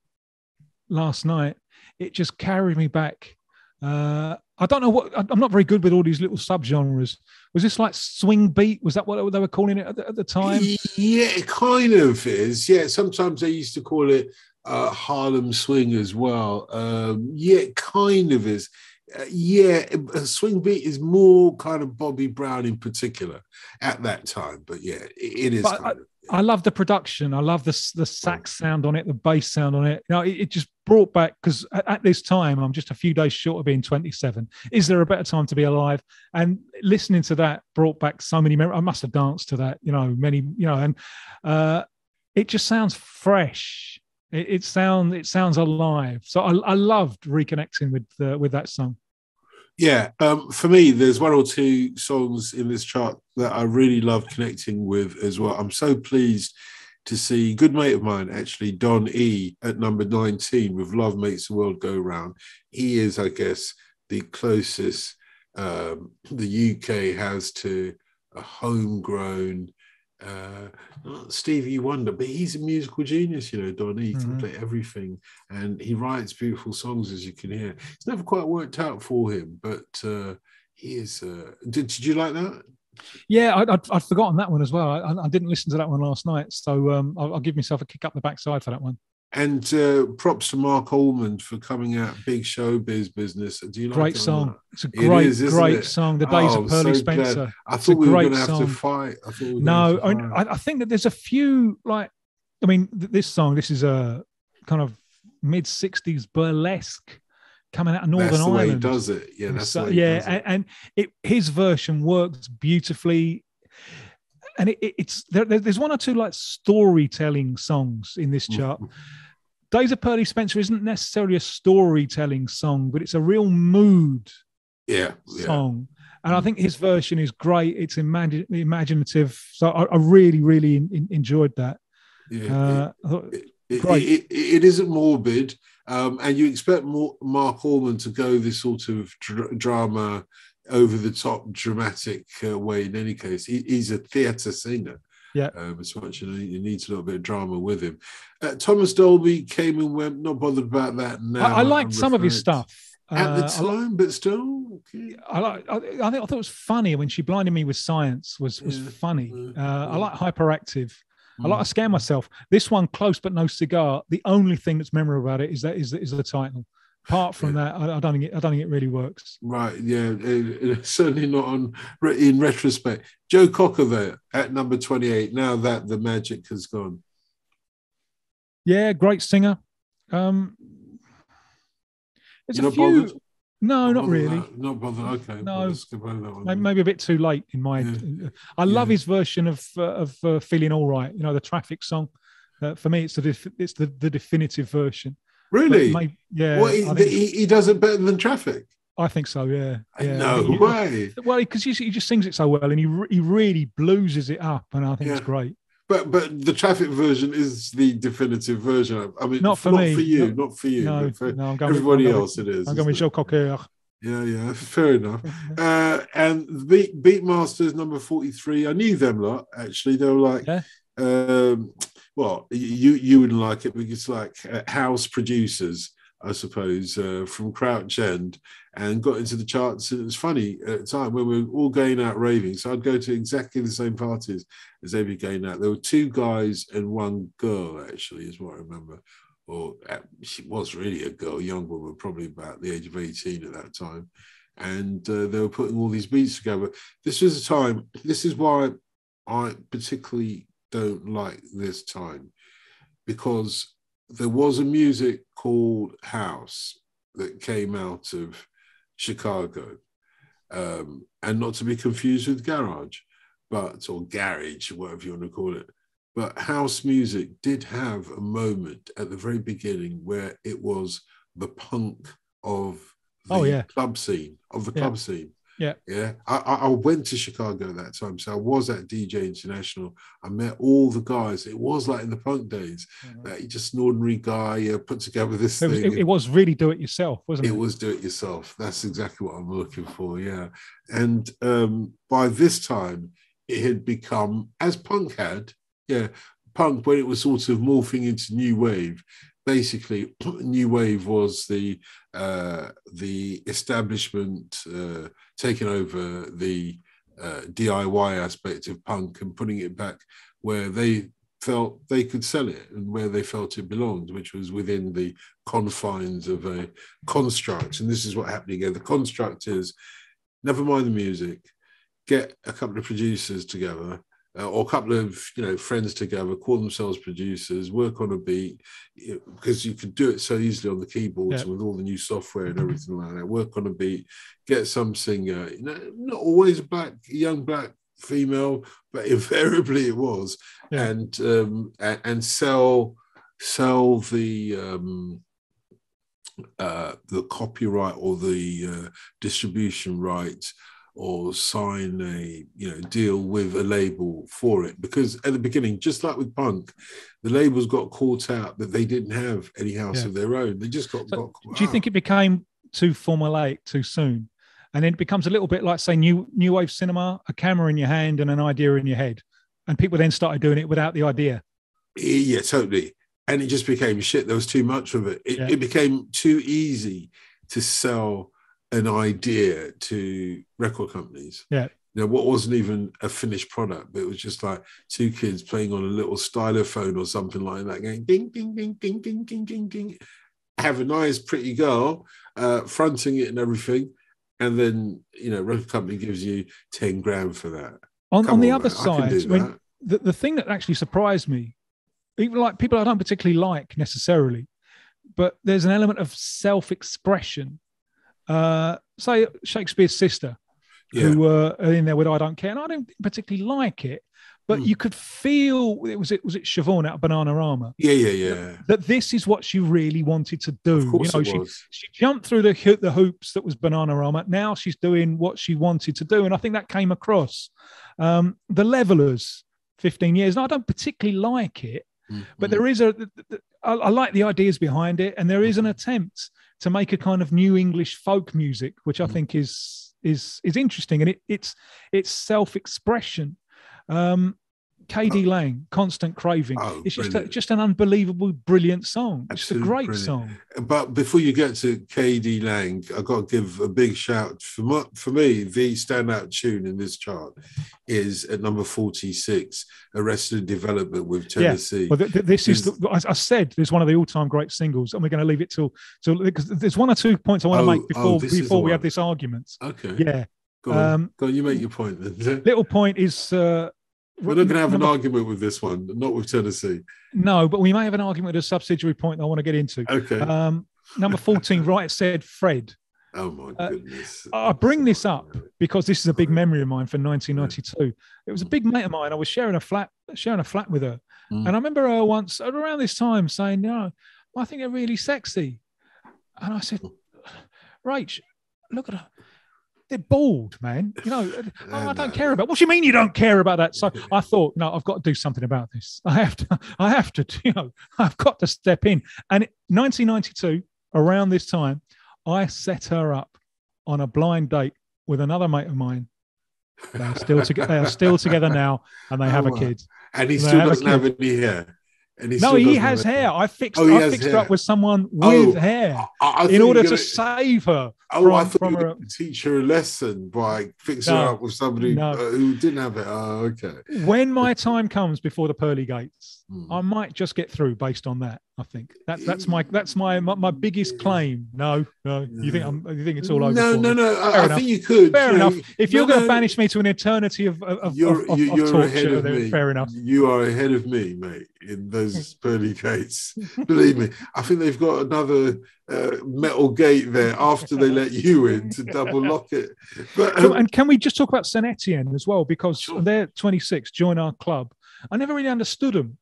last night, it just carried me back. Uh, I don't know what, I'm not very good with all these little subgenres. Was this like swing beat? Was that what they were calling it at the, at the time? Yeah, it kind of is. Yeah, sometimes they used to call it uh, Harlem swing as well. Um, yeah, it kind of is. Uh, yeah, a swing beat is more kind of Bobby Brown in particular at that time. But yeah, it, it is. But kind I, of, yeah. I love the production. I love the, the sax sound on it, the bass sound on it. You know, it, it just brought back, because at, at this time, I'm just a few days short of being twenty-seven. Is there a better time to be alive? And listening to that brought back so many memories. I must have danced to that, you know, many, you know, and uh, it just sounds fresh. It, it sounds it sounds alive. So I, I loved reconnecting with uh, with that song. Yeah, um, for me, there's one or two songs in this chart that I really love connecting with as well. I'm so pleased to see a good mate of mine, actually, Don E, at number nineteen, with Love Makes the World Go Round. He is, I guess, the closest um, the U K has to a homegrown, uh, not Stevie Wonder, but he's a musical genius, you know, Don E, mm-hmm. can play everything. And he writes beautiful songs, as you can hear. It's never quite worked out for him, but uh, he is... Uh, did, did you like that? Yeah, I, I'd, I'd forgotten that one as well. I, I didn't listen to that one last night, so um, I'll, I'll give myself a kick up the backside for that one. And uh, props to Mark Ullman for coming out big showbiz business. Do you like great song? That? It's a great, it is, great it? song. The days oh, of Pearly so Spencer. Glad. I thought we were going to have to fight. I thought we were no, to fight. I, mean, I think that there's a few like. I mean, th- this song. This is a kind of mid sixties burlesque coming out of Northern that's the Ireland. Way he does it. Yeah, that's so, the way he yeah, does it. and, and it, his version works beautifully. And it, it, it's there, there's one or two like storytelling songs in this chart. Days of Pearly Spencer isn't necessarily a storytelling song, but it's a real mood yeah, song. Yeah. And I think his version is great. It's imagine, imaginative. So I, I really, really in, in, enjoyed that. Yeah, uh, it, I thought, it, great. It, it, it isn't morbid. Um, and you expect more, Mark Ullman to go this sort of dr- drama... over-the-top dramatic uh, way. In any case, he, he's a theatre singer. Yeah, um, it's much, you know, he needs a little bit of drama with him. Uh, Thomas Dolby came and went. Not bothered about that now. I, I liked some of his stuff at uh, the time, I, but still, okay. I like. I, I think I thought it was funny when She Blinded Me with Science. Was was yeah. funny. Uh, yeah. I like Hyperactive. I like to Scare Myself. This one, Close But No Cigar. The only thing that's memorable about it is that is is the title. Apart from yeah. that, I, I don't think it, I don't think it really works. Right, yeah, it, it, certainly not on in retrospect. Joe Cocker though at number twenty-eight. Now that the magic has gone. Yeah, great singer. Um, there's a few. Bothered? No, not, not really. That. Not bothered. Okay, no, let's skip over that one. Maybe a bit too late in my. Yeah. I love yeah. his version of uh, of uh, Feeling All Right. You know, the Traffic song. Uh, for me, it's the def- it's the, the definitive version. Really? My, yeah. Well, he, think, he, he does it better than Traffic. I think so, yeah. yeah. No he, way. Well, because he, he just sings it so well and he re, he really blueses it up, and I think yeah. it's great. But but the Traffic version is the definitive version. I mean, not for, not me. for you, no, not for you. No, for no, I'm going everybody with, I'm else, going with, it is. I'm going with Joe Cocker. Yeah, yeah, fair enough. uh, and the Beat, Beatmasters, number forty-three. I knew them lot, actually. They were like... Yeah. Um, Well, you you wouldn't like it, because it's like house producers, I suppose, uh, from Crouch End, and got into the charts. And it was funny at a time when we were all going out raving. So I'd go to exactly the same parties as they'd be going out. There were two guys and one girl, actually, is what I remember. Or she was really a girl, young woman, probably about the age of eighteen at that time. And uh, they were putting all these beats together. This was a time, this is why I particularly... don't like this time, because there was a music called house that came out of Chicago, um, and not to be confused with garage, but or garage, whatever you want to call it. But house music did have a moment at the very beginning where it was the punk of the oh, yeah. club scene, of the yeah. club scene. Yeah, yeah. I, I went to Chicago at that time, so I was at D J International. I met all the guys. It was like in the punk days, yeah. uh, just an ordinary guy uh, put together this it thing. Was, it, it was really do it yourself, wasn't it? It was do it yourself. That's exactly what I'm looking for. Yeah, and um, by this time, it had become as punk had. Yeah, punk when it was sort of morphing into new wave. Basically, new wave was the uh, the establishment uh, taking over the uh, D I Y aspect of punk and putting it back where they felt they could sell it and where they felt it belonged, which was within the confines of a construct. And this is what happened again. The construct is, never mind the music, get a couple of producers together. Uh, or a couple of, you know, friends together, call themselves producers, work on a beat, you know, because you could do it so easily on the keyboards yeah. with all the new software and everything like that. Work on a beat, get some singer, you know, not always a black, young black female, but invariably it was, yeah. and um, and, and sell sell the um, uh, the copyright or the uh, distribution rights or sign a, you know, deal with a label for it. Because at the beginning, just like with punk, the labels got caught out that they didn't have any house yeah. of their own. They just got, so got caught Do you out. think it became too formulaic too soon? And then it becomes a little bit like, say, new, new wave cinema, a camera in your hand and an idea in your head. And people then started doing it without the idea. Yeah, totally. And it just became shit. There was too much of it. It, yeah. it became too easy to sell an idea to record companies. Yeah. You know, what wasn't even a finished product, but it was just like two kids playing on a little stylophone or something like that, going ding, ding, ding, ding, ding, ding, ding, ding. Have a nice, pretty girl, uh, fronting it and everything. And then, you know, record company gives you ten grand for that. On, on the on, other man, side, when the, the thing that actually surprised me, even like people I don't particularly like necessarily, but there's an element of self-expression. Uh, say Shakespeare's sister, yeah. who were uh, in there with "I don't care," and I don't particularly like it, but mm. you could feel it was it was it Siobhan out of Bananarama. Yeah, yeah, yeah. That, that this is what she really wanted to do. Of course, you know, it was. She, she jumped through the the hoops that was Bananarama. Now she's doing what she wanted to do, and I think that came across. Um, the Levelers, fifteen years, and I don't particularly like it, mm-hmm. but there is a. I, I like the ideas behind it, and there is an attempt to make a kind of new English folk music, which I think is is is interesting, and it, it's it's self-expression. Um, K D oh. Lang, Constant Craving. Oh, it's just a, just an unbelievable, brilliant song. Absolutely, it's a great brilliant. song. But before you get to K D Lang, I've got to give a big shout. For, my, for me, the standout tune in this chart is at number forty-six, Arrested Development with Tennessee. Yeah. Well, th- th- this is, the, I, I said, there's one of the all-time great singles, and we're going to leave it till, till because there's one or two points I want oh, to make before, oh, before we have this argument. Okay. Yeah. Go on. Um, Go on, you make your point then. Little point is... Uh, We're not going to have an argument with this one, not with Tennessee. No, but we may have an argument at a subsidiary point that I want to get into. Okay. Um, number fourteen, Right Said Fred. Oh, my goodness. Uh, I bring this up because this is a big memory of mine from nineteen ninety-two. It was a big mate of mine. I was sharing a flat sharing a flat with her. Mm. And I remember her once around this time saying, no, I think they're really sexy. And I said, Rach, look at her. They're bald, man. You know, oh, I don't care about. What do you mean you don't care about that? So I thought, no, I've got to do something about this. I have to. I have to. You know, I've got to step in. And nineteen ninety-two, around this time, I set her up on a blind date with another mate of mine. They are still together. They are still together now, and they have oh, a kid. And he and still doesn't have, have any hair. And he no, he has hair. hair. I fixed. Oh, I fixed hair. up with someone with oh, hair I, I in order gonna... to save her. Oh, from, I thought from you were going to teach her a lesson by fixing no, her up with somebody no. who didn't have it. Oh, okay. When my time comes before the pearly gates, mm. I might just get through based on that. I think that's that's my that's my my, my biggest claim. No, no, no. You think I'm, you think it's all over? No, no, no. I, I think you could. Fair you enough. Know, if you're no, going to banish me to an eternity of of, you're, of, of, you're of torture, ahead of then me. Fair enough. You are ahead of me, mate. In those pearly gates, believe me. I think they've got another uh, metal gate there after they let you in to double lock it. But um, and can we just talk about Saint Etienne as well, because sure. they're twenty-six, join our club. I never really understood them.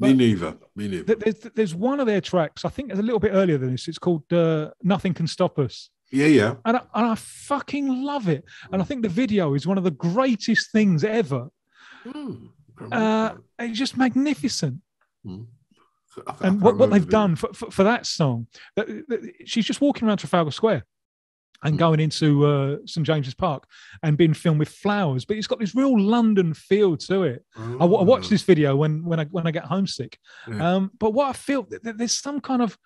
Me neither. Me neither. There's, there's one of their tracks. I think it's a little bit earlier than this. It's called uh, "Nothing Can Stop Us." Yeah, yeah. And I, and I fucking love it. And I think the video is one of the greatest things ever. Mm, uh, it's just magnificent. Mm. And what, what they've done for, for, for that song, that, that, she's just walking around Trafalgar Square and mm. going into uh, Saint James's Park and being filmed with flowers. But it's got this real London feel to it. Oh. I, I watch this video when when I when I get homesick. Yeah. Um, but what I feel, there's some kind of,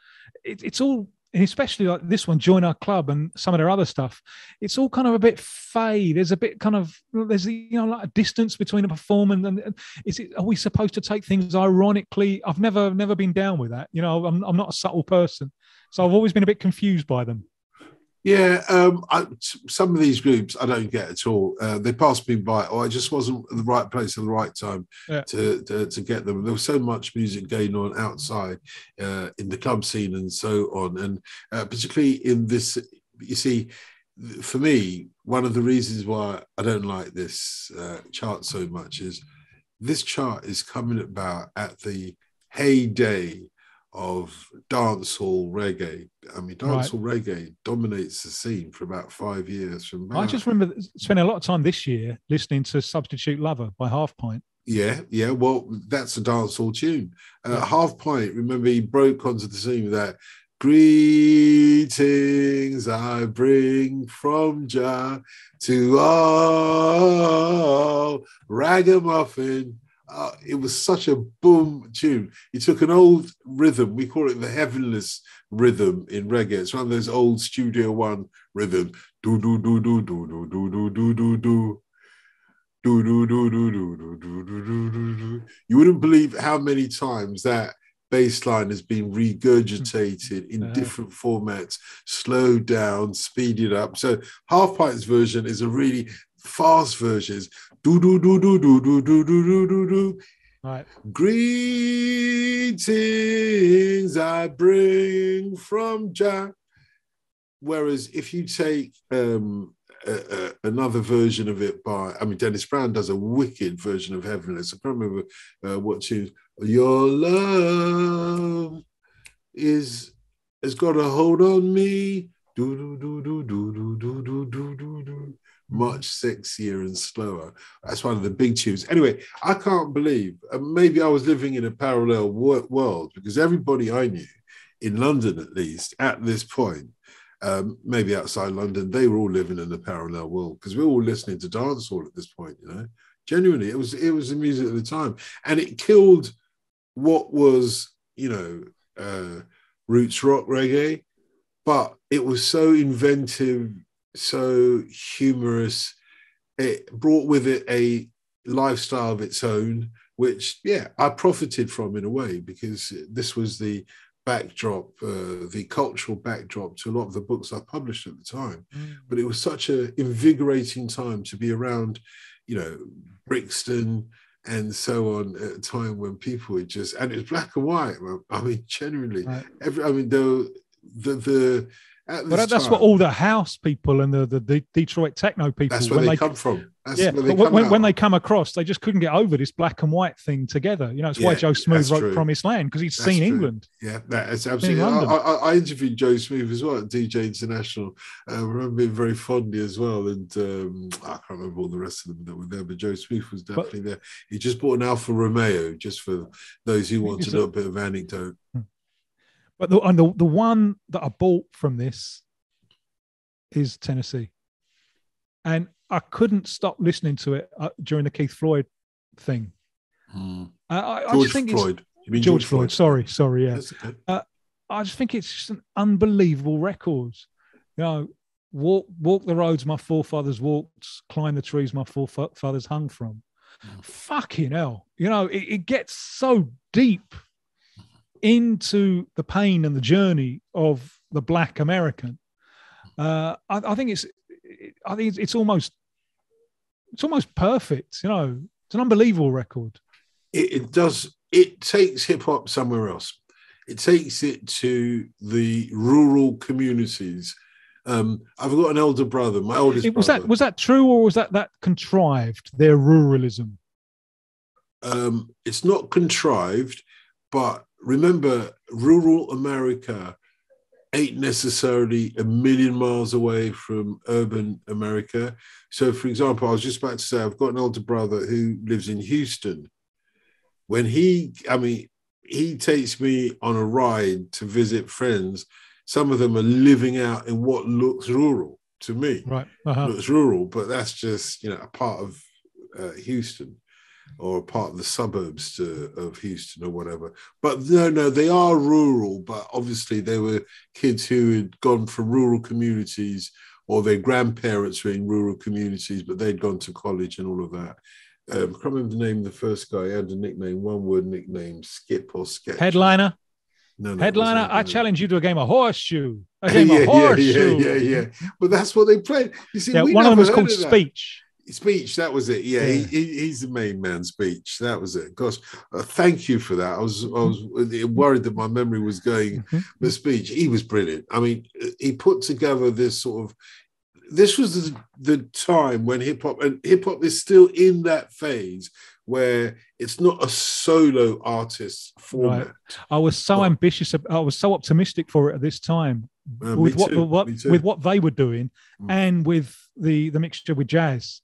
it, it's all, and especially like this one, Join Our Club and some of their other stuff, it's all kind of a bit fey. There's a bit kind of, there's you know like a distance between a performance and, and is it, are we supposed to take things ironically? I've never never been down with that. You know, I'm I'm not a subtle person. So I've always been a bit confused by them. Yeah, um, I, some of these groups I don't get at all. Uh, they passed me by, or I just wasn't in the right place at the right time yeah. to, to to get them. There was so much music going on outside uh, in the club scene and so on, and uh, particularly in this, you see, for me, one of the reasons why I don't like this uh, chart so much is this chart is coming about at the heyday of dancehall reggae. I mean, dancehall right. reggae dominates the scene for about five years from now. I just remember spending a lot of time this year listening to Substitute Lover by Half Pint. Yeah, yeah, well, that's a dancehall tune. Uh, yeah. Half Pint, remember, he broke onto the scene with that, greetings I bring from Jah to all ragamuffin. Uh, it was such a boom tune. He took an old rhythm. We call it the heavenless rhythm in reggae. It's one of those old Studio One rhythm. Do do do do do do do do do do do do do do do do do do do. You wouldn't believe how many times that bass line has been regurgitated in different formats, slowed down, speeded up. So Half Pint's version is a really fast versions, do do do do do do do do do do. Right. Greetings I bring from Jah. Whereas if you take um, a, a, another version of it by, I mean, Dennis Brown does a wicked version of Heavenless. I can't remember uh, what tune. Your love is has got a hold on me. Do do do do do do do do do do. Much sexier and slower. That's one of the big tunes. Anyway, I can't believe, and maybe I was living in a parallel world, because everybody I knew, in London at least, at this point, um, maybe outside London, they were all living in a parallel world, because we were all listening to dancehall at this point, you know? Genuinely, it was, it was the music at the time. And it killed what was, you know, uh, roots rock reggae, but it was so inventive, so humorous. It brought with it a lifestyle of its own, which, yeah, I profited from in a way, because this was the backdrop, uh, the cultural backdrop to a lot of the books I published at the time. Mm. But it was such an invigorating time to be around, you know, Brixton and so on, at a time when people were just, and it was black and white. I mean, generally, right. every, I mean, the, the, the But that's time. What all the house people and the, the, the Detroit techno people. That's where they, they come from. That's yeah, where they come when, when they come across, they just couldn't get over this black and white thing together. You know, it's yeah, why Joe Smooth wrote true. Promised Land, because he's that's seen true. England. Yeah, that's absolutely. I, I, I interviewed Joe Smooth as well at D J International. Uh, I remember him very fondly as well. And um, I can't remember all the rest of them that were there, but Joe Smooth was definitely but, there. He just bought an Alfa Romeo, just for those who want a little bit of anecdote. Hmm. But the, and the, the one that I bought from this is Tennessee. And I couldn't stop listening to it uh, during the Keith Floyd thing. Mm. Uh, I, George I just think Floyd. It's, you mean George, George Floyd. Floyd. Sorry, sorry, yeah. Okay. Uh, I just think it's just an unbelievable record. You know, walk, walk the roads my forefathers walked, climb the trees my forefathers hung from. Mm. Fucking hell. You know, it, it gets so deep into the pain and the journey of the Black American. Uh, I, I think it's, I think it's, it's almost, it's almost perfect. You know, it's an unbelievable record. It, it does. It takes hip hop somewhere else. It takes it to the rural communities. Um, I've got an elder brother. My oldest it, was brother. That was that true, or was that that contrived? Their ruralism. Um, it's not contrived, but remember, rural America ain't necessarily a million miles away from urban America. So, for example, I was just about to say, I've got an older brother who lives in Houston. When he, I mean, he takes me on a ride to visit friends. Some of them are living out in what looks rural to me. Right. Uh-huh. Looks rural, but that's just, you know, a part of uh, Houston, or part of the suburbs to, of Houston or whatever. But no, no, they are rural, but obviously they were kids who had gone from rural communities, or their grandparents were in rural communities, but they'd gone to college and all of that. Um, I can't remember the name of the first guy. He had a nickname, one-word nickname, Skip or Sketch. Headliner. No, no, Headliner, I challenge you to a game of horseshoe. A game yeah, of horseshoe. Yeah, yeah, yeah, yeah. But that's what they played. You see, yeah, we one of them was called Speech. Speech, that was it. Yeah, yeah. He, he, he's the main man, Speech. That was it. Gosh, uh, thank you for that. I was I was worried that my memory was going mm-hmm. with Speech. He was brilliant. I mean, he put together this sort of, this was the, the time when hip hop, and hip hop is still in that phase where it's not a solo artist format. Right. I was so but, ambitious. I was so optimistic for it at this time uh, with what, too, what with what they were doing mm. and with the, the mixture with jazz.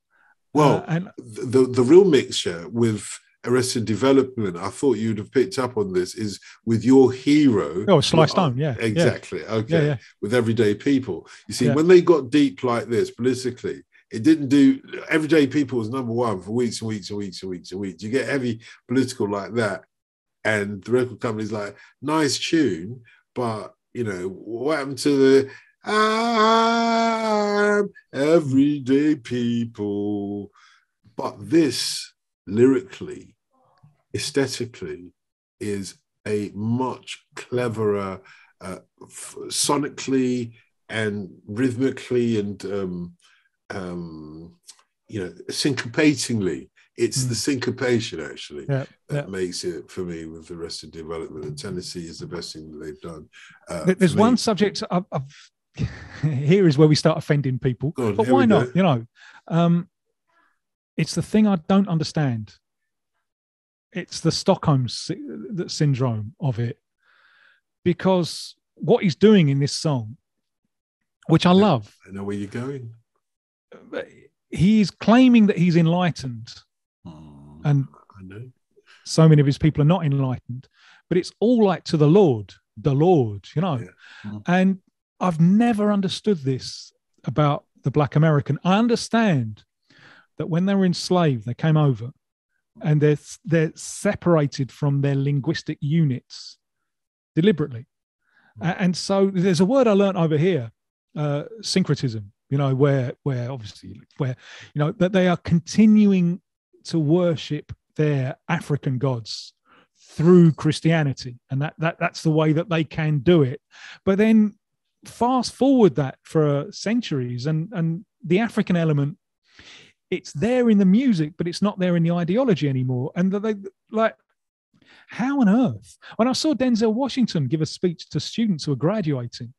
Well, uh, and the, the real mixture with Arrested Development, I thought you'd have picked up on this, is with your hero. Oh, Sly Stone, yeah. Exactly, yeah. okay. Yeah, yeah. With Everyday People. You see, yeah. when they got deep like this politically, it didn't do... Everyday People was number one for weeks and weeks and weeks and weeks and weeks. You get heavy political like that, and the record company's like, nice tune, but, you know, what happened to the... I'm everyday people. But this... lyrically, aesthetically, is a much cleverer, uh, f- sonically and rhythmically and, um, um, you know, syncopatingly. It's mm. the syncopation, actually, yeah, that yeah. makes it, for me, with the rest of Development. And Tennessee is the best thing that they've done. Uh, There's one subject I've, I've here is where we start offending people. God, but why not? Go. You know, um, it's the thing I don't understand. It's the Stockholm sy- the syndrome of it. Because what he's doing in this song, which I, I know, love. I know where you're going. He's claiming that he's enlightened. Oh, and I know. So many of his people are not enlightened. But it's all like to the Lord, the Lord, you know. Yeah. Mm. And I've never understood this about the Black American. I understand that when they were enslaved, they came over and they're, they're separated from their linguistic units deliberately. Mm-hmm. And so there's a word I learned over here, uh, syncretism, you know, where, where obviously, where, you know, that they are continuing to worship their African gods through Christianity. And that, that that's the way that they can do it. But then fast forward that for centuries and, and the African element, it's there in the music, but it's not there in the ideology anymore. And they like, how on earth? When I saw Denzel Washington give a speech to students who are graduating,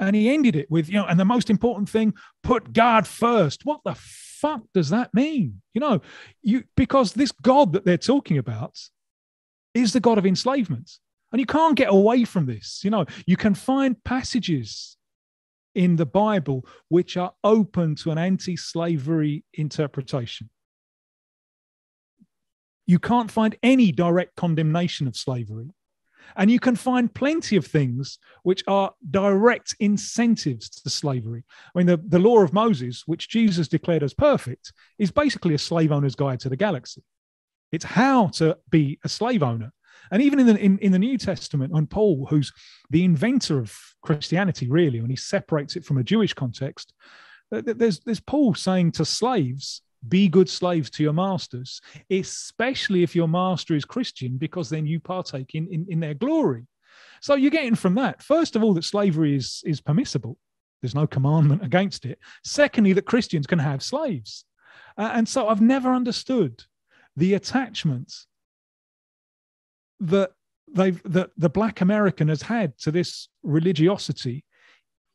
and he ended it with, you know, and the most important thing, put God first. What the fuck does that mean? You know, you because this God that they're talking about is the God of enslavement. And you can't get away from this. You know, you can find passages in the Bible which are open to an anti-slavery interpretation. You can't find any direct condemnation of slavery. And you can find plenty of things which are direct incentives to slavery. I mean, the, the law of Moses, which Jesus declared as perfect, is basically a slave owner's guide to the galaxy. It's how to be a slave owner. And even in the in, in the New Testament, on Paul, who's the inventor of Christianity, really, when he separates it from a Jewish context, there's there's Paul saying to slaves, "Be good slaves to your masters, especially if your master is Christian, because then you partake in in, in their glory." So you're getting from that, first of all, that slavery is is permissible. There's no commandment against it. Secondly, that Christians can have slaves, uh, and so I've never understood the attachment that they've that the Black American has had to this religiosity.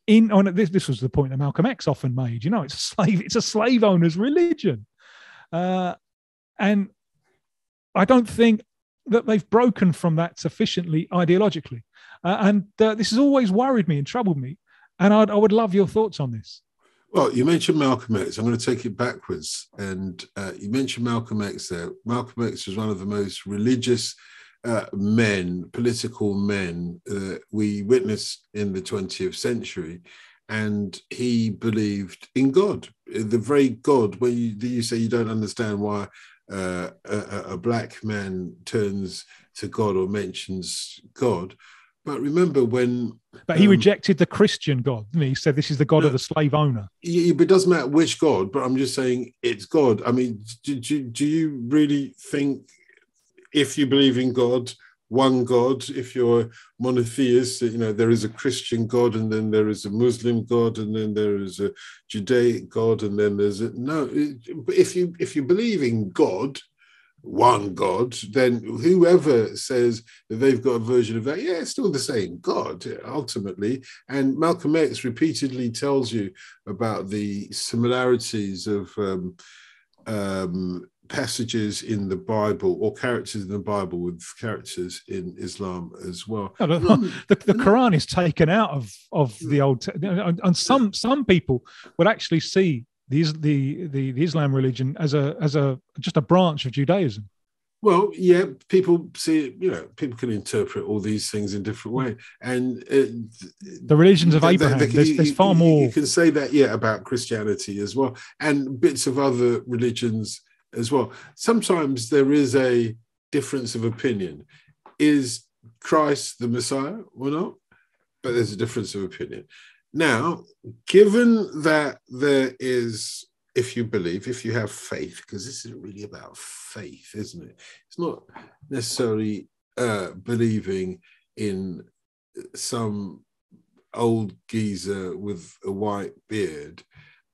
In on this, this was the point that Malcolm X often made. You know, it's a slave, it's a slave owner's religion, uh, and I don't think that they've broken from that sufficiently ideologically. Uh, and uh, this has always worried me and troubled me. And I'd, I would love your thoughts on this. Well, you mentioned Malcolm X. I'm going to take it backwards, and uh, you mentioned Malcolm X there. Malcolm X was one of the most religious Uh, men, political men, uh, we witnessed in the twentieth century, and he believed in God, the very God. When you, you say you don't understand why uh, a, a black man turns to God or mentions God, but remember when... But he um, rejected the Christian God, didn't he? He said this is the God no, of the slave owner. Yeah, but it doesn't matter which God, but I'm just saying it's God. I mean, do, do, do you really think... If you believe in God, one God, if you're monotheist, you know, there is a Christian God, and then there is a Muslim God, and then there is a Judaic God, and then there's a... No, if you, if you believe in God, one God, then whoever says that they've got a version of that, yeah, it's still the same God, ultimately. And Malcolm X repeatedly tells you about the similarities of... Um, Um, passages in the Bible or characters in the Bible with characters in Islam as well. No, no, the, the Quran is taken out of, of the old, and some some people would actually see the the the, the Islam religion as a as a just a branch of Judaism. Well, yeah, people see it, you know, people can interpret all these things in different ways. And uh, the religions of Abraham, the, the, the, there's, there's far more. You can say that, yeah, about Christianity as well, and bits of other religions as well. Sometimes there is a difference of opinion. Is Christ the Messiah or not? But there's a difference of opinion. Now, given that there is, if you believe, if you have faith, because this is really about faith, isn't it? It's not necessarily uh, believing in some old geezer with a white beard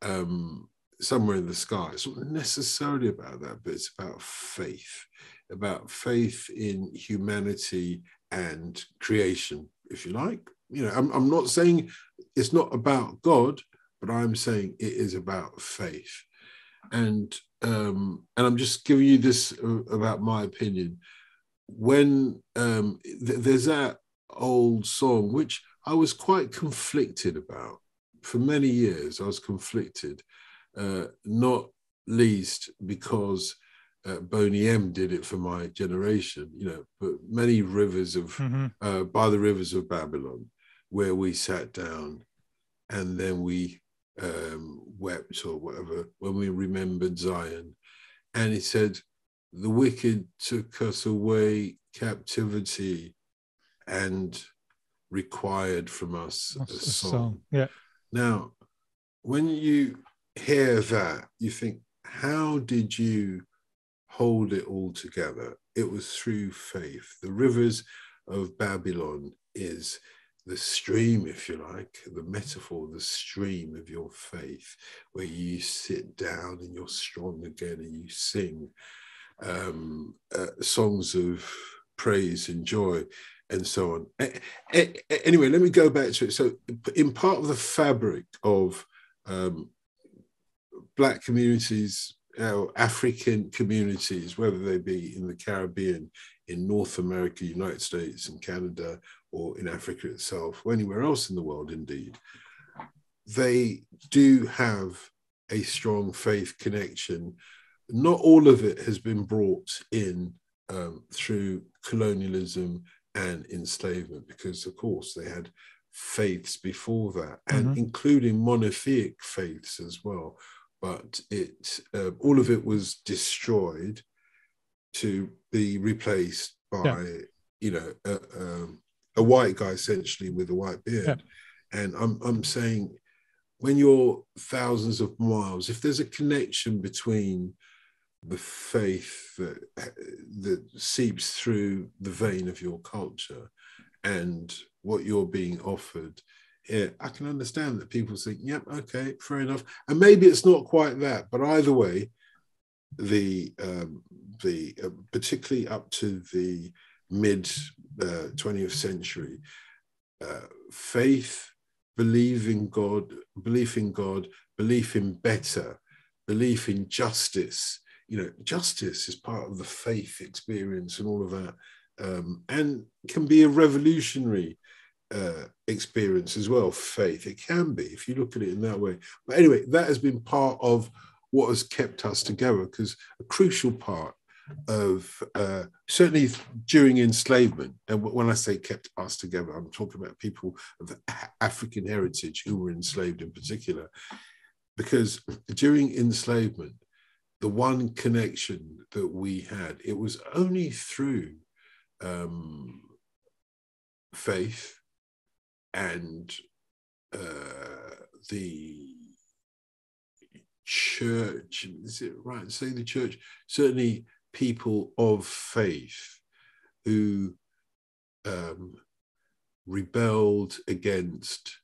um, somewhere in the sky. It's not necessarily about that, but it's about faith, about faith in humanity and creation, if you like. You know, I'm, I'm not saying it's not about God, but I'm saying it is about faith. And um, and I'm just giving you this about my opinion. When um, th there's that old song, which I was quite conflicted about. For many years, I was conflicted, uh, not least because uh, Boney M did it for my generation, you know, but many rivers of, mm-hmm. uh, by the rivers of Babylon, where we sat down and then we Um, wept or whatever when we remembered Zion. And he said, the wicked took us away captivity and required from us That's a song. A song. Yeah. Now, when you hear that, you think, how did you hold it all together? It was through faith. The rivers of Babylon is the stream, if you like, the metaphor, the stream of your faith, where you sit down and you're strong again and you sing um, uh, songs of praise and joy and so on. A a anyway, let me go back to it. So in part of the fabric of um, Black communities, our African communities, whether they be in the Caribbean, in North America, United States and Canada, or in Africa itself, or anywhere else in the world, indeed, they do have a strong faith connection. Not all of it has been brought in um, through colonialism and enslavement, because, of course, they had faiths before that, and mm-hmm. including monotheistic faiths as well. But it, uh, all of it was destroyed to be replaced by, yeah. you know, uh, um, a white guy essentially with a white beard. Yeah. And I'm, I'm saying, when you're thousands of miles, if there's a connection between the faith that, that seeps through the vein of your culture and what you're being offered, yeah, I can understand that people think, yep, okay, fair enough. And maybe it's not quite that, but either way, the, um, the uh, particularly up to the mid uh, twentieth century, uh, faith, belief in God, belief in God, belief in better, belief in justice. You know, justice is part of the faith experience and all of that, um, and can be a revolutionary uh, experience as well. Faith, it can be if you look at it in that way. But anyway, that has been part of what has kept us together, because a crucial part of uh, certainly during enslavement, and when I say kept us together, I'm talking about people of African heritage who were enslaved in particular, because during enslavement, the one connection that we had, it was only through um, faith and uh, the church, is it right to say the church? Certainly people of faith who um, rebelled against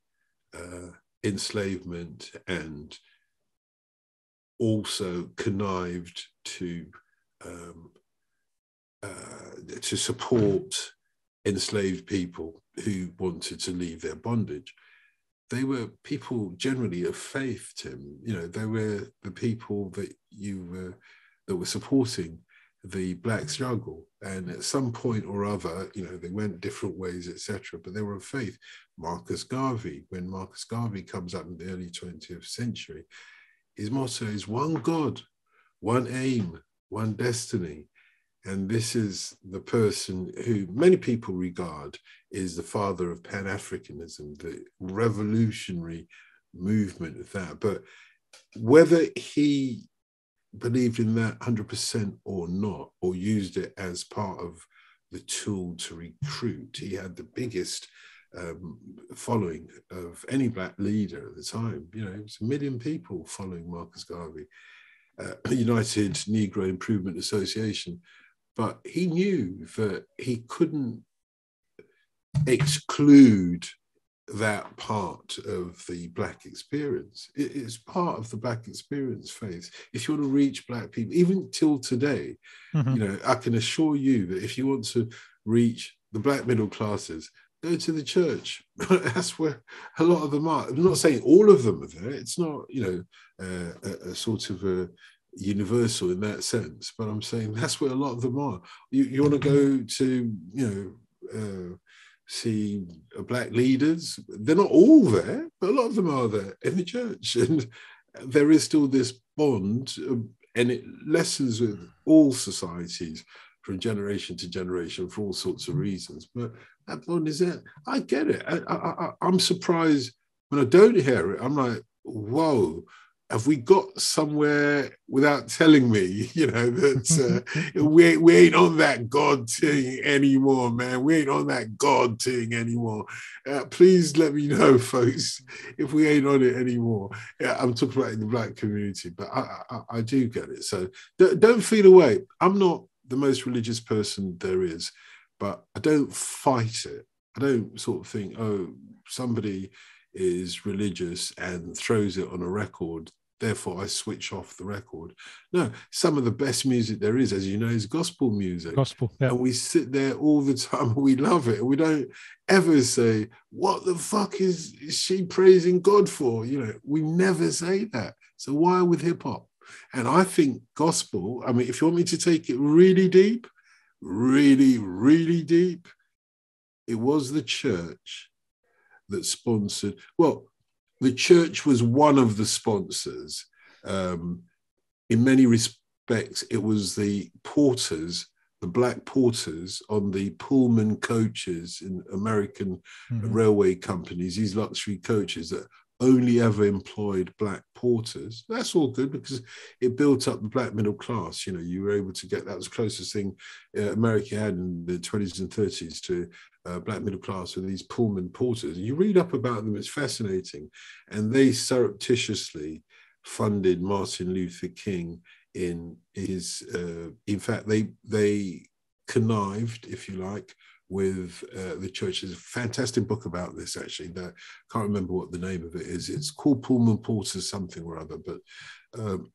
uh, enslavement and also connived to um, uh, to support enslaved people who wanted to leave their bondage. They were people generally of faith, Tim. You know, they were the people that you were that were supporting the black struggle. And at some point or other, you know, they went different ways, et cetera, but they were of faith. Marcus Garvey, when Marcus Garvey comes up in the early twentieth century, his motto is one God, one aim, one destiny. And this is the person who many people regard is the father of Pan-Africanism, the revolutionary movement of that. But whether he believed in that one hundred percent or not, or used it as part of the tool to recruit. He had the biggest um, following of any black leader at the time. You know, it was a million people following Marcus Garvey, uh, United Negro Improvement Association. But he knew that he couldn't exclude that part of the black experience. It is part of the black experience phase. If you want to reach black people, even till today, mm-hmm. you know, I can assure you that if you want to reach the black middle classes, go to the church. That's where a lot of them are. I'm not saying all of them are there. It's not, you know, uh, a, a sort of a universal in that sense, but I'm saying that's where a lot of them are. You, you want to go to, you know, uh, see black leaders, they're not all there, but a lot of them are there in the church. And there is still this bond, and it lessens with all societies from generation to generation for all sorts of reasons. But that bond is there. I get it. I, I, I, I'm surprised when I don't hear it. I'm like, whoa, have we got somewhere without telling me, you know, that uh, we, we ain't on that God thing anymore, man. We ain't on that God thing anymore. Uh, please let me know, folks, if we ain't on it anymore. Yeah, I'm talking about in the black community, but I, I, I do get it. So don't, don't feel away. I'm not the most religious person there is, but I don't fight it. I don't sort of think, oh, somebody is religious and throws it on a record, therefore I switch off the record. No, some of the best music there is, as you know, is gospel music. Gospel, yeah. And we sit there all the time, we love it. We don't ever say, what the fuck is, is she praising God for? You know, we never say that. So why with hip hop? And I think gospel, I mean, if you want me to take it really deep, really, really deep, it was the church that sponsored, well, the church was one of the sponsors. Um, in many respects, it was the porters, the black porters on the Pullman coaches in American mm-hmm. railway companies, these luxury coaches that only ever employed black porters. That's all good because it built up the black middle class. You know, you were able to get, that was the closest thing uh, America had in the twenties and thirties to uh, black middle class with these Pullman porters. You read up about them, it's fascinating. And they surreptitiously funded Martin Luther King in his, uh, in fact, they, they connived, if you like, with uh, the church. There's a fantastic book about this, actually, that I can't remember what the name of it is. It's called Pullman Porters something or other, but um,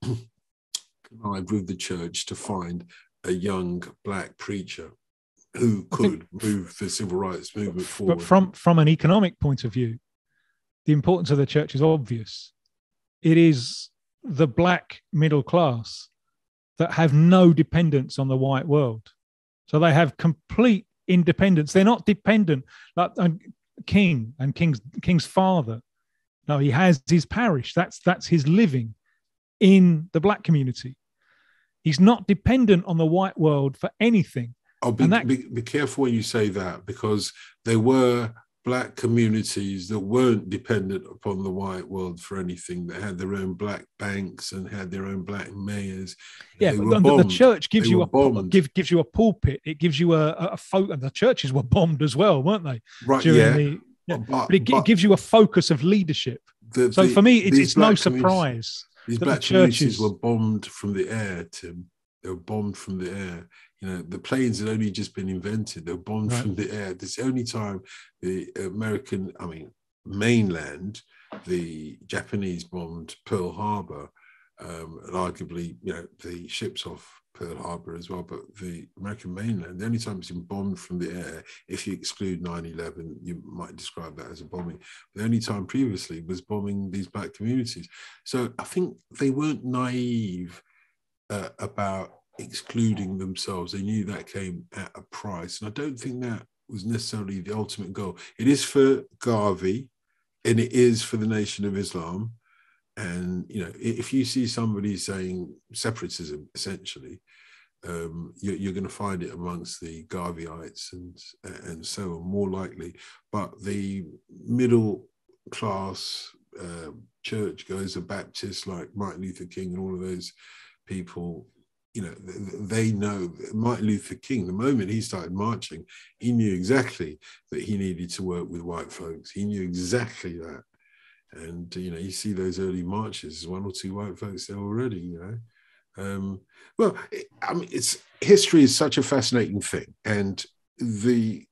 connived with the church to find a young black preacher who could think, move the civil rights movement forward. But from, from an economic point of view, the importance of the church is obvious. It is the black middle class that have no dependence on the white world. So they have complete independence. They're not dependent like King and King's King's father. No, he has his parish. That's that's his living in the black community. He's not dependent on the white world for anything. Oh, be, that, be, be careful when you say that, because there were black communities that weren't dependent upon the white world for anything. They had their own black banks and had their own black mayors. Yeah, but the, the church gives they you a give, gives you a pulpit. It gives you a, a focus. And the churches were bombed as well, weren't they? Right. During yeah. The, yeah. But, but, it, but it gives you a focus of leadership. The, so the, for me, it, it's no surprise. These black the churches communities were bombed from the air, Tim. They were bombed from the air. You know, the planes had only just been invented. They were bombed right. from the air. This is the only time the American, I mean, mainland, the Japanese bombed Pearl Harbor, um, and arguably, you know, the ships off Pearl Harbor as well, but the American mainland, the only time it's been bombed from the air, if you exclude nine eleven, you might describe that as a bombing. The only time previously was bombing these black communities. So I think they weren't naive uh, about excluding themselves. They knew that came at a price. And I don't think that was necessarily the ultimate goal. It is for Garvey and it is for the Nation of Islam. And, you know, if you see somebody saying separatism, essentially, um, you're, you're going to find it amongst the Garveyites and, and so on, more likely. But the middle class uh, churchgoers, the Baptists like Martin Luther King and all of those people, you know, they know. Martin Luther King, the moment he started marching, he knew exactly that he needed to work with white folks. He knew exactly that. And, you know, you see those early marches, one or two white folks there already, you know. Um, well, it, I mean, it's history is such a fascinating thing. And the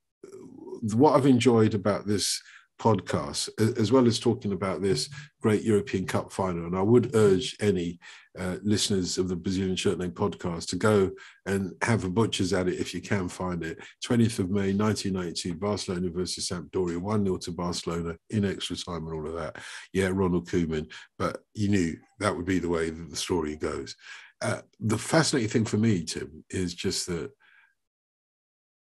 what I've enjoyed about this podcast, as well as talking about this great European Cup final, and I would urge any uh, listeners of the Brazilian Shirt Name podcast to go and have a butcher's at it if you can find it. twentieth of May nineteen ninety-two, Barcelona versus Sampdoria, one nil to Barcelona in extra time and all of that. Yeah, Ronald Koeman, but you knew that would be the way that the story goes. Uh, the fascinating thing for me, Tim, is just that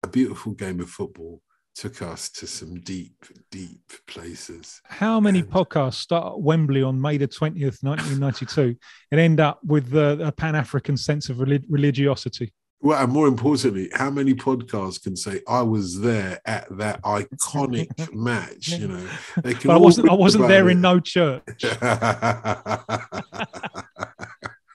a beautiful game of football took us to some deep, deep places. How many and podcasts start at Wembley on May the twentieth, nineteen ninety-two, and end up with a, a Pan-African sense of relig- religiosity? Well, and more importantly, how many podcasts can say, I was there at that iconic match? You know, they can. But I wasn't, I wasn't there it. in no church.